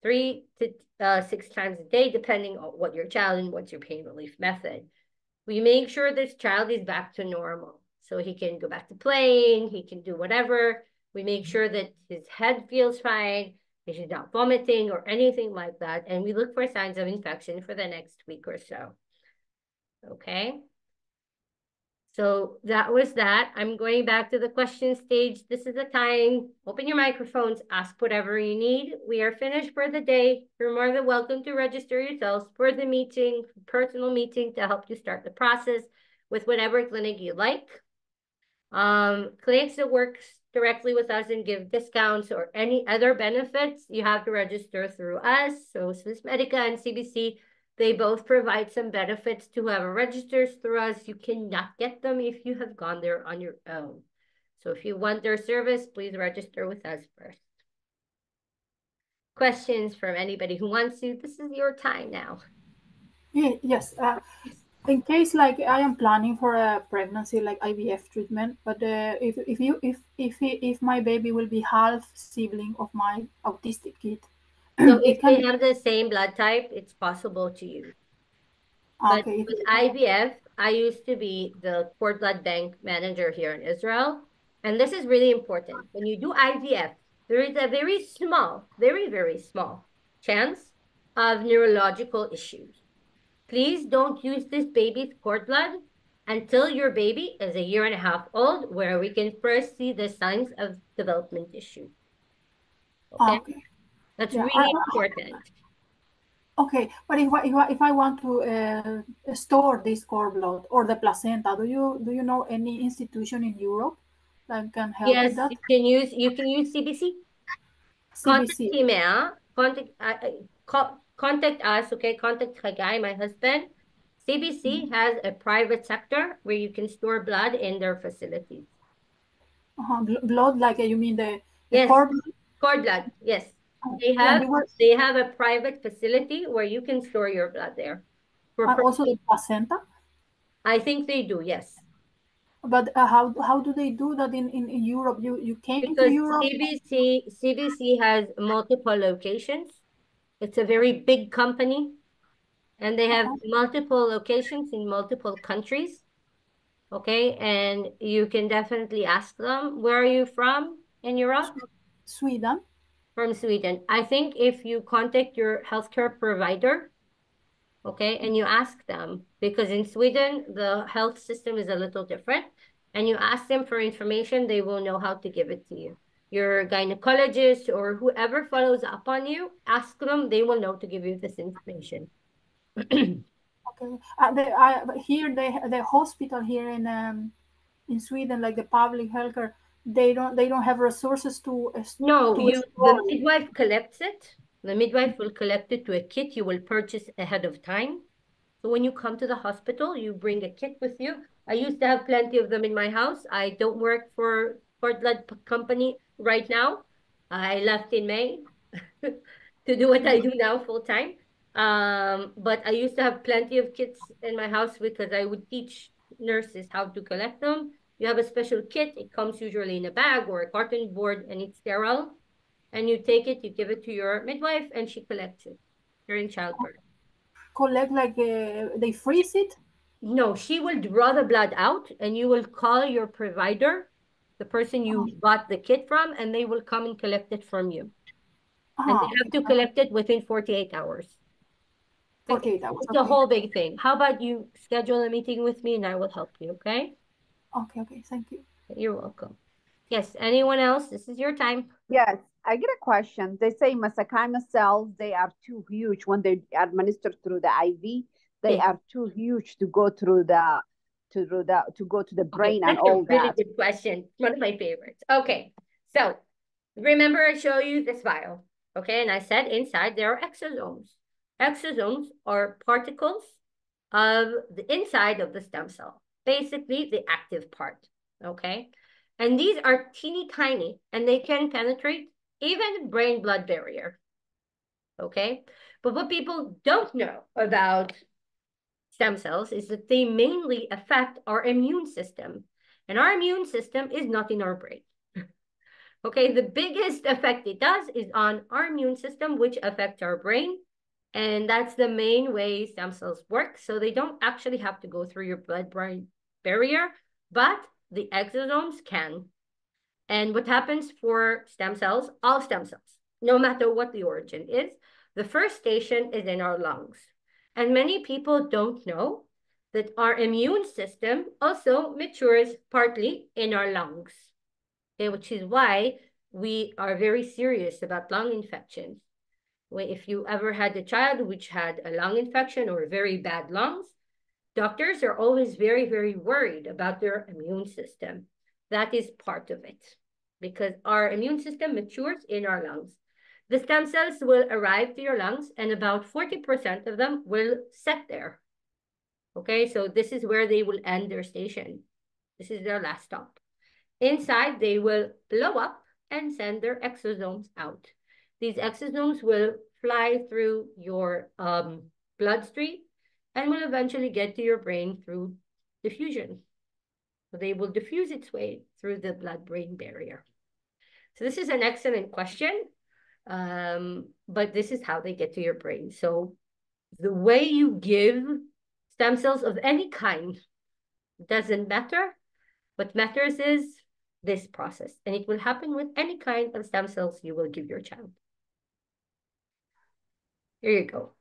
3 to 6 times a day, depending on what your child and what's your pain relief method. We make sure this child is back to normal, so he can go back to playing, he can do whatever. We make sure that his head feels fine, If she's not vomiting or anything like that. And we look for signs of infection for the next week or so. Okay. So that was that. I'm going back to the question stage. This is the time. Open your microphones, ask whatever you need. We are finished for the day. You're more than welcome to register yourselves for the meeting, personal meeting to help you start the process with whatever clinic you like. Clinics that work directly with us and give discounts or any other benefits, you have to register through us. So Swiss Medica and CBC, they both provide some benefits to whoever registers through us. You cannot get them if you have gone there on your own. So if you want their service, please register with us first. Questions from anybody who wants to? This is your time now. Yes. In case like I am planning for a pregnancy, like IVF treatment, but if my baby will be half sibling of my autistic kid, so if they have the same blood type, it's possible to use. But okay. With IVF, I used to be the cord blood bank manager here in Israel, and this is really important. When you do IVF, there is a very small, very, very small chance of neurological issues. Please don't use this baby's cord blood until your baby is 1.5 years old, where we can first see the signs of development issue. Okay? Okay. That's really important. Okay, but if I want to store this cord blood or the placenta, do you know any institution in Europe that can help with that? Yes, you can use CBC. Contact Samara. Contact us, okay? Contact Hagai, my husband. CBC has a private sector where you can store blood in their facilities. Blood, like you mean the yes. Cord blood, yes. They have a private facility where you can store your blood there. And also the placenta? I think they do, yes. But how do they do that in Europe? You came to Europe? CBC has multiple locations. It's a very big company, and they have multiple locations in multiple countries, okay? And you can definitely ask them, where are you from in Europe? Sweden. From Sweden. I think if you contact your healthcare provider, okay, and you ask them, because in Sweden, the health system is a little different, and you ask them for information, they will know how to give it to you. Your gynecologist or whoever follows up on you, ask them, they will know to give you this information. Okay. Here, the hospital here in Sweden, like the public healthcare, they don't have resources to the midwife collects it. The midwife will collect it to a kit you will purchase ahead of time. So when you come to the hospital, you bring a kit with you. I used to have plenty of them in my house. I don't work for cord blood company right now. I left in May to do what I do now full time. But I used to have plenty of kits in my house because I would teach nurses how to collect them. You have a special kit. It comes usually in a bag or a carton board, and it's sterile. And you take it, you give it to your midwife, and she collects it during childbirth. Collect like they freeze it? No, she will draw the blood out, and you will call your provider, the person you bought the kit from, and they will come and collect it from you. And they have to collect it within 48 hours. It's a whole big thing. How about you schedule a meeting with me, and I will help you, okay? Okay, thank you. You're welcome. Yes, anyone else? This is your time. Yes, I get a question. They say mesenchymal cells, they are too huge when they are administered through the IV. They are too huge to go through the brain and all that. That's a really good question. One of my favorites. Okay, so remember I show you this vial, okay? And I said inside there are exosomes. Exosomes are particles of the inside of the stem cell. Basically the active part, okay? And these are teeny tiny, and they can penetrate even brain-blood barrier, okay? But what people don't know about stem cells is that they mainly affect our immune system, and our immune system is not in our brain, okay? The biggest effect it does is on our immune system, which affects our brain, and that's the main way stem cells work. So they don't actually have to go through your blood-brain barrier, but the exosomes can. And what happens for stem cells, all stem cells, no matter what the origin is. The first station is in our lungs. And many people don't know that our immune system also matures partly in our lungs, okay, which is why we are very serious about lung infections. If you ever had a child which had a lung infection or very bad lungs, doctors are always very, very worried about their immune system. That is part of it, because our immune system matures in our lungs. The stem cells will arrive to your lungs, and about 40% of them will set there. Okay, so this is where they will end their station. This is their last stop. Inside, they will blow up and send their exosomes out. These exosomes will fly through your bloodstream and will eventually get to your brain through diffusion. So they will diffuse its way through the blood-brain barrier. So this is an excellent question. But this is how they get to your brain. So the way you give stem cells of any kind doesn't matter. What matters is this process, and it will happen with any kind of stem cells you will give your child. Here you go.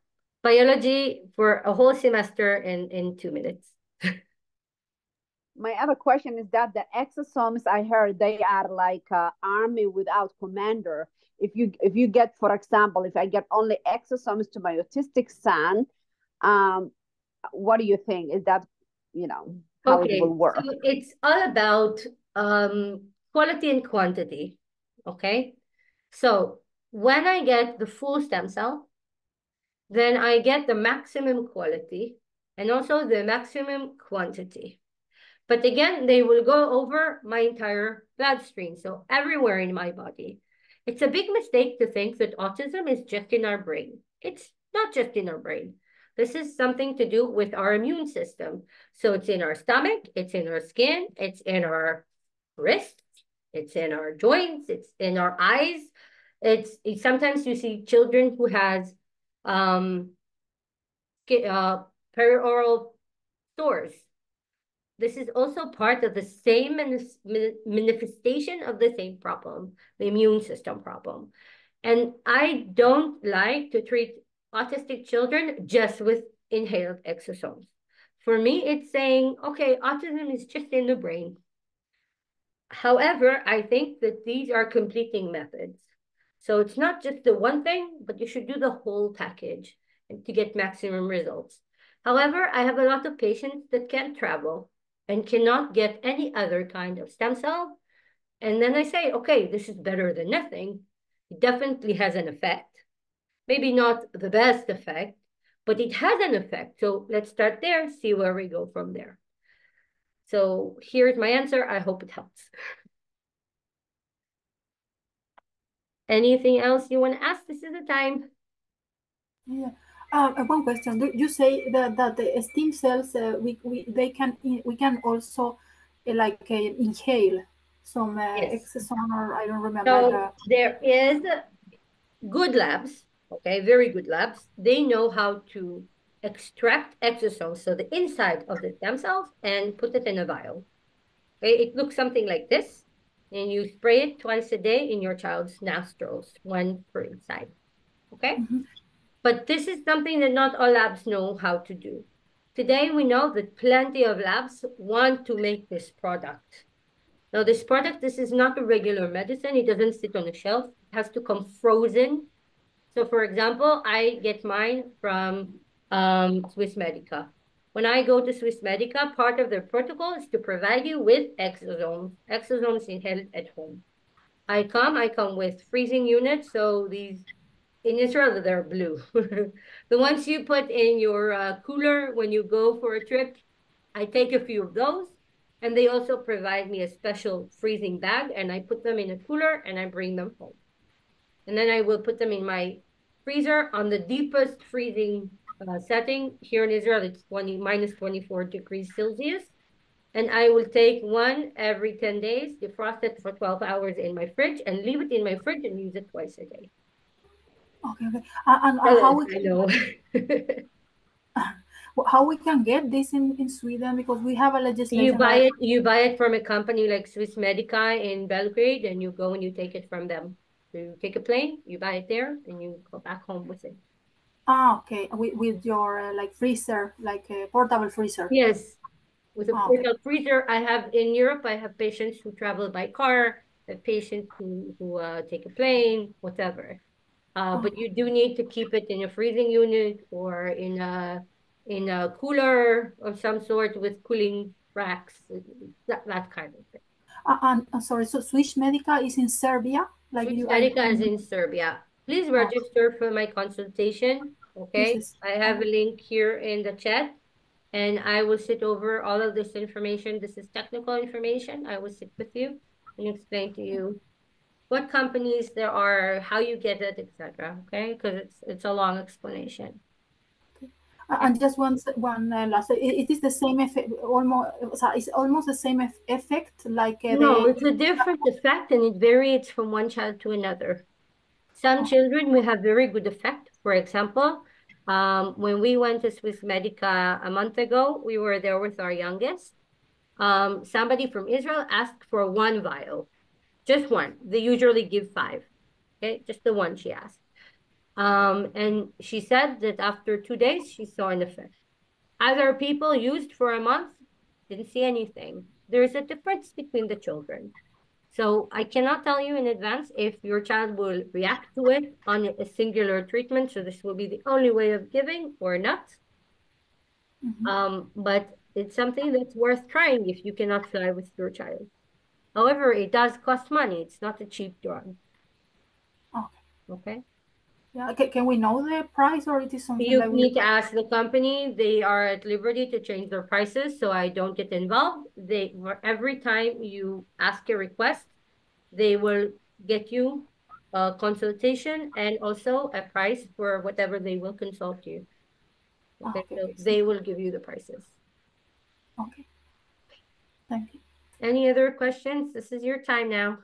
Biology for a whole semester in 2 minutes. My other question is that the exosomes, I heard they are like an army without commander. If you get, for example, if I get only exosomes to my autistic son, what do you think? Is that, you know, how it will work? So it's all about quality and quantity, okay? So when I get the full stem cell, then I get the maximum quality and also the maximum quantity. But again, they will go over my entire bloodstream, so everywhere in my body. It's a big mistake to think that autism is just in our brain. It's not just in our brain. This is something to do with our immune system. So it's in our stomach, it's in our skin, it's in our wrists, it's in our joints, it's in our eyes. It's sometimes you see children who has perioral sores. This is also part of the same manifestation of the same problem, the immune system problem. And I don't like to treat autistic children just with inhaled exosomes. For me, it's saying, okay, autism is just in the brain. However, I think that these are completing methods. So it's not just the one thing, but you should do the whole package to get maximum results. However, I have a lot of patients that can't travel and cannot get any other kind of stem cell. And then I say, okay, this is better than nothing. It definitely has an effect. Maybe not the best effect, but it has an effect. So let's start there, see where we go from there. So here's my answer. I hope it helps. Anything else you want to ask? This is the time. Yeah. One question. You say that the stem cells we can also inhale some exosome, or I don't remember. So there is good labs, okay, very good labs. They know how to extract exosomes, so the inside of the stem cells, and put it in a vial. Okay, it looks something like this, and you spray it twice a day in your child's nostrils, one per inside. Okay. Mm-hmm. But this is something that not all labs know how to do. Today, we know that plenty of labs want to make this product. Now, this product, this is not a regular medicine. It doesn't sit on a shelf. It has to come frozen. So for example, I get mine from Swiss Medica. When I go to Swiss Medica, part of their protocol is to provide you with exosomes. Exosomes inhaled at home. I come with freezing units, so these... In Israel, they're blue. The ones you put in your cooler when you go for a trip, I take a few of those. And they also provide me a special freezing bag, and I put them in a cooler and I bring them home. And then I will put them in my freezer on the deepest freezing setting. Here in Israel, it's minus 24 degrees Celsius. And I will take one every 10 days, defrost it for 12 hours in my fridge, and leave it in my fridge and use it twice a day. Okay, okay. How we can get this in Sweden, because we have a legislation. You buy it from a company like Swiss Medica in Belgrade, and you go and you take it from them. You take a plane, you buy it there, and you go back home with it. Ah, okay. With your like freezer, like a portable freezer. Yes, with a portable freezer. I have in Europe. I have patients who travel by car, the patients who take a plane, whatever. But you do need to keep it in a freezing unit or in a cooler of some sort with cooling racks, that kind of thing. I'm sorry. So Swiss Medica is in Serbia. Like Swiss Medica is in Serbia. Please register for my consultation. Okay, I have a link here in the chat, and I will sit over all of this information. This is technical information. I will sit with you and explain to you what companies there are, how you get it, etc. Okay, because it's a long explanation. And just one last, it is the same effect, it's almost the same effect like... No, it's a different effect, and it varies from one child to another. Some children will have very good effect. For example, when we went to Swiss Medica a month ago, we were there with our youngest. Somebody from Israel asked for one vial, just one. They usually give 5, okay? Just the one she asked. And she said that after 2 days, she saw an effect. Other people used for a month, didn't see anything. There is a difference between the children. So I cannot tell you in advance if your child will react to it on a singular treatment. So this will be the only way of giving or not. Mm-hmm. But it's something that's worth trying if you cannot fly with your child. However, it does cost money. It's not a cheap drug. Okay. Yeah, can we know the price, or it is something you need to ask the company? They are at liberty to change their prices, so I don't get involved. Every time you ask a request, they will get you a consultation and also a price for whatever they will consult you. Okay. So they will give you the prices. Okay. Thank you. Any other questions? This is your time now.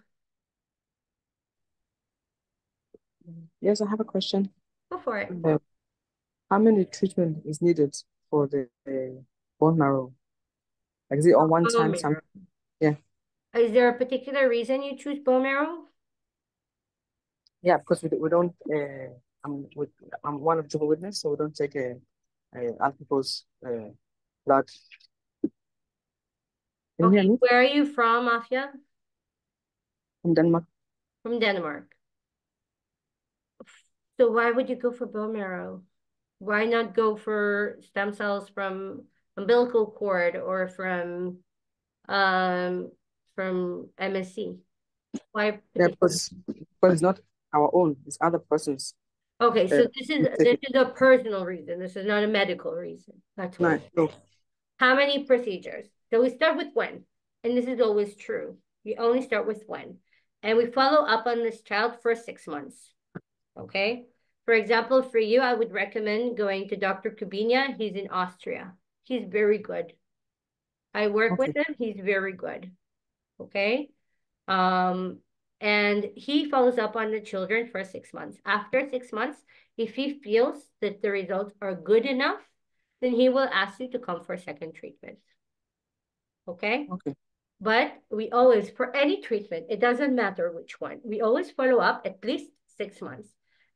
Yes, I have a question. Go for it. How many treatment is needed for the bone marrow? Like, is it on one time? Yeah. Is there a particular reason you choose bone marrow? Yeah, because we don't. I'm one of the witness, so we don't take other people's blood. Okay. Where are you from, Afia? From Denmark. From Denmark. So why would you go for bone marrow? Why not go for stem cells from umbilical cord or from MSC? Why? Yeah, because it's not our own; it's other person's. Okay, so this is a personal reason. This is not a medical reason. That's right. No. How many procedures? So we start with one, and this is always true. You only start with one, and we follow up on this child for 6 months. Okay. For example, for you, I would recommend going to Dr. Kubina. He's in Austria. He's very good. I work with him. He's very good. Okay. And he follows up on the children for 6 months. After 6 months, if he feels that the results are good enough, then he will ask you to come for a second treatment. Okay. Okay. But we always, for any treatment, it doesn't matter which one, we always follow up at least 6 months.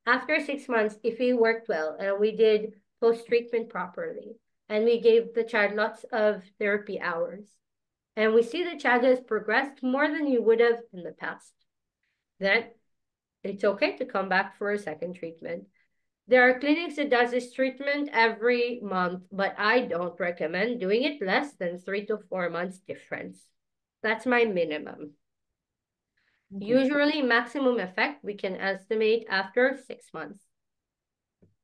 After 6 months, if we worked well and we did post-treatment properly and we gave the child lots of therapy hours and we see the child has progressed more than you would have in the past, then it's okay to come back for a second treatment. There are clinics that does this treatment every month, but I don't recommend doing it less than 3 to 4 months difference. That's my minimum. Usually maximum effect we can estimate after 6 months.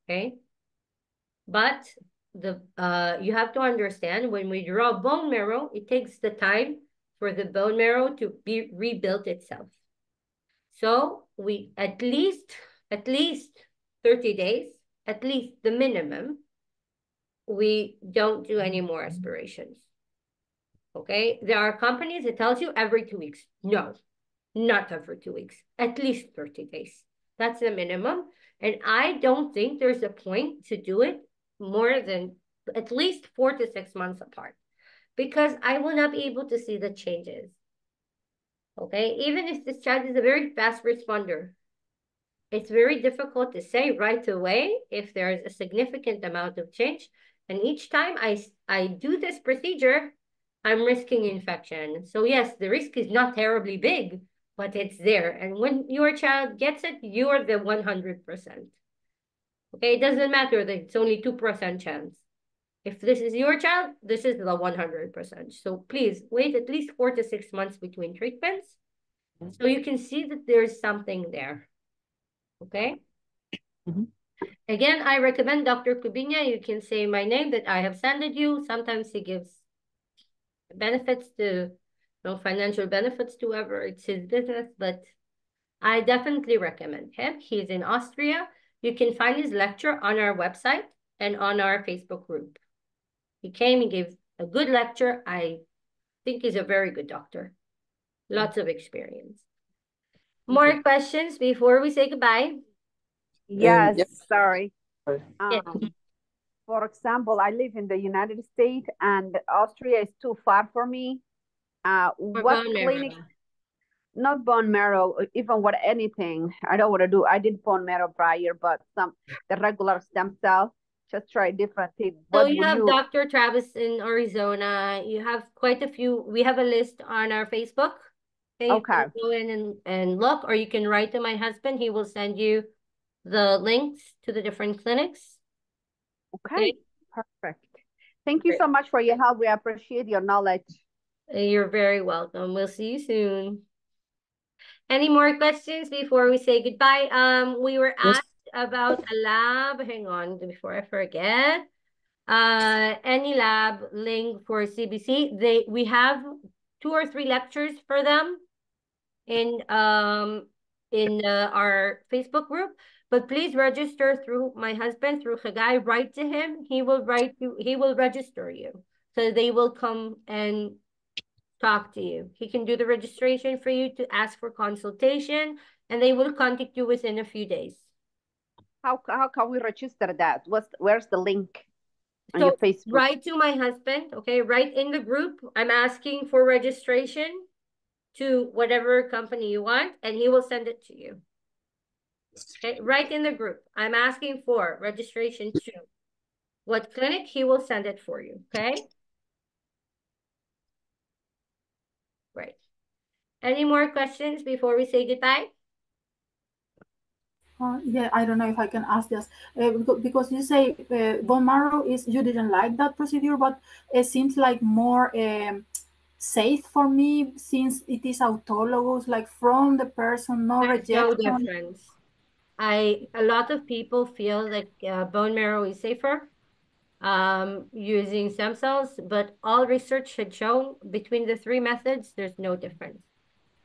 Okay. But you have to understand, when we draw bone marrow, it takes the time for the bone marrow to be rebuilt itself. So we at least 30 days, at least the minimum, we don't do any more aspirations. Okay. There are companies that tells you every 2 weeks. No. Not every 2 weeks, at least 30 days. That's the minimum. And I don't think there's a point to do it more than at least 4 to 6 months apart, because I will not be able to see the changes. Okay, even if this child is a very fast responder, It's very difficult to say right away if there is a significant amount of change. And each time I do this procedure, I'm risking infection. So yes, the risk is not terribly big, but it's there. And when your child gets it, you're the 100%. Okay, it doesn't matter that it's only 2% chance. If this is your child, this is the 100%. So please wait at least 4 to 6 months between treatments so you can see that there's something there. Okay? Mm-hmm. Again, I recommend Dr. Kubinia. You can say my name that I have sent you. Sometimes he gives benefits to, financial benefits to whoever. It's his business, but I definitely recommend him. He's in Austria. You can find his lecture on our website and on our Facebook group. He came and gave a good lecture. I think he's a very good doctor. Lots of experience. More questions before we say goodbye? Yes, yes. Sorry. Yes. For example, I live in the United States and Austria is too far for me. What clinic? Not bone marrow, even what anything. I don't want to do. I did bone marrow prior, but the regular stem cell. Just try different things. So you have Dr. Travis in Arizona. You have quite a few. We have a list on our Facebook. Okay. You can go in and look, or you can write to my husband. He will send you the links to the different clinics. Okay. Perfect. Thank you so much for your help. We appreciate your knowledge. You're very welcome. We'll see you soon. Any more questions before we say goodbye? We were asked about a lab. Hang on, before I forget. Any lab link for CBC? We have 2 or 3 lectures for them in our Facebook group. But please register through my husband, through Hagai. Write to him. He will write you. He will register you. So they will come and talk to you. He can do the registration for you to ask for consultation, and they will contact you within a few days. How can we register that? Where's the link on your Facebook? Write to my husband, okay? Write in the group. I'm asking for registration to whatever company you want, and he will send it to you. Okay, write in the group. I'm asking for registration to what clinic, he will send it for you, okay? Right. Any more questions before we say goodbye? Yeah, I don't know if I can ask this because you say bone marrow is, you didn't like that procedure, but it seems like more safe for me since it is autologous, like from the person, no rejection. No difference. A lot of people feel like bone marrow is safer using stem cells, but all research had shown between the 3 methods, there's no difference.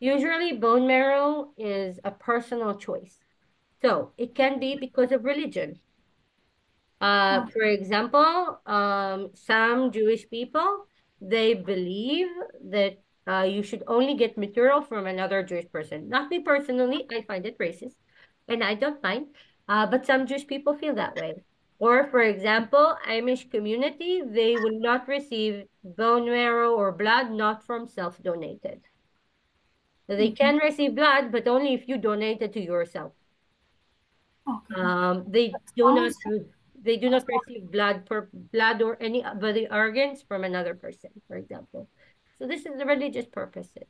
Usually bone marrow is a personal choice. So it can be because of religion. For example, some Jewish people, they believe that you should only get material from another Jewish person. Not me personally, I find it racist, and I don't mind, but some Jewish people feel that way. Or for example, Amish community, they will not receive bone marrow or blood not from self-donated. So they can receive blood, but only if you donate it to yourself. Okay. They do not receive blood or any body organs from another person, for example. So this is the religious purposes.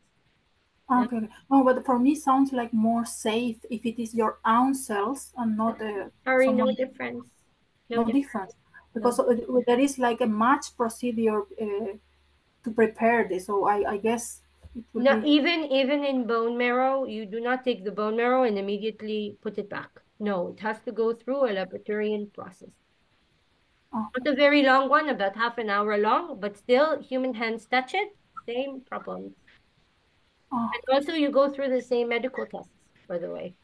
Okay. Yeah. Oh, but for me, sounds like more safe if it is your own cells and not. Sorry, no difference. No difference. Because there is like a match procedure to prepare this. So I guess. Even in bone marrow, you do not take the bone marrow and immediately put it back. No, it has to go through a laboratorian process. Oh. Not a very long one, about ½ an hour long, but still human hands touch it, same problem. Oh. And also you go through the same medical tests, by the way.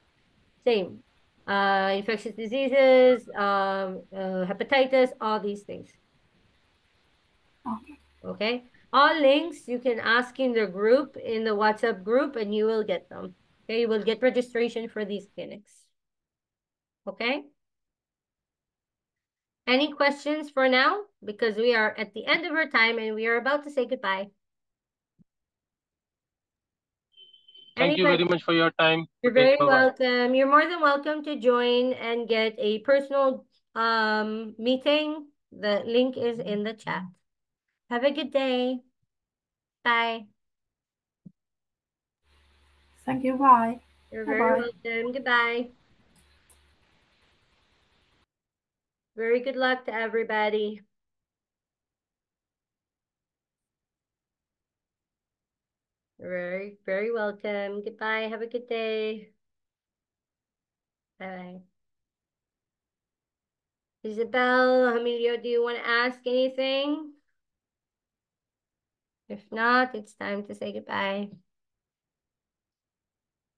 Same. Infectious diseases, hepatitis, all these things. Okay. Okay. All links you can ask in the group, in the WhatsApp group, and you will get them. Okay, you will get registration for these clinics. Okay. Any questions for now? Because we are at the end of our time and we are about to say goodbye. Thank you very much for your time. You're very welcome. You're more than welcome to join and get a personal meeting. The link is in the chat. Have a good day. Bye. Thank you. Bye. You're very welcome. Goodbye. Very good luck to everybody. Very, very welcome. Goodbye. Have a good day. Bye. Isabel, Emilio, do you want to ask anything? If not, it's time to say goodbye.